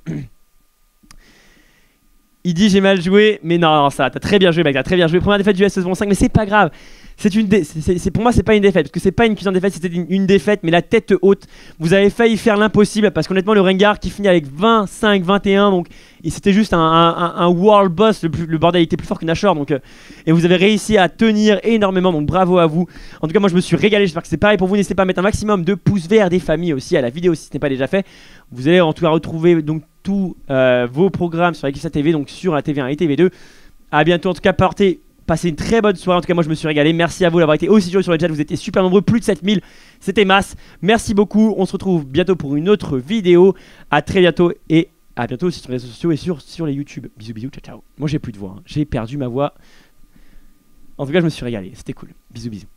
Il dit j'ai mal joué, mais non, non ça, t'as très bien joué mec, t'as très bien joué. Première défaite du S O S BRONZE cinq, mais c'est pas grave. C'est une dé c'est, c'est, pour moi, c'est pas une défaite, parce que c'est pas une puissante défaite, c'était une, une défaite, mais la tête haute. Vous avez failli faire l'impossible, parce qu'honnêtement, le Rengar qui finit avec vingt-cinq, vingt-et-un, donc c'était juste un, un, un world boss, le, plus, le bordel était plus fort que Nashor, donc euh, et vous avez réussi à tenir énormément, donc bravo à vous. En tout cas, moi je me suis régalé, j'espère que c'est pareil pour vous. N'hésitez pas à mettre un maximum de pouces verts, des familles aussi à la vidéo si ce n'est pas déjà fait. Vous allez en tout cas retrouver donc tous euh, vos programmes sur Equidia T V, donc sur la T V un et T V deux. A bientôt, en tout cas, partez. Passez une très bonne soirée, en tout cas moi je me suis régalé, merci à vous d'avoir été aussi chaud sur le chat, vous étiez super nombreux, plus de sept mille, c'était masse, merci beaucoup, on se retrouve bientôt pour une autre vidéo, à très bientôt et à bientôt aussi sur les réseaux sociaux et sur, sur les YouTube, bisous bisous, ciao ciao, moi j'ai plus de voix, hein. J'ai perdu ma voix, en tout cas je me suis régalé, c'était cool, bisous bisous.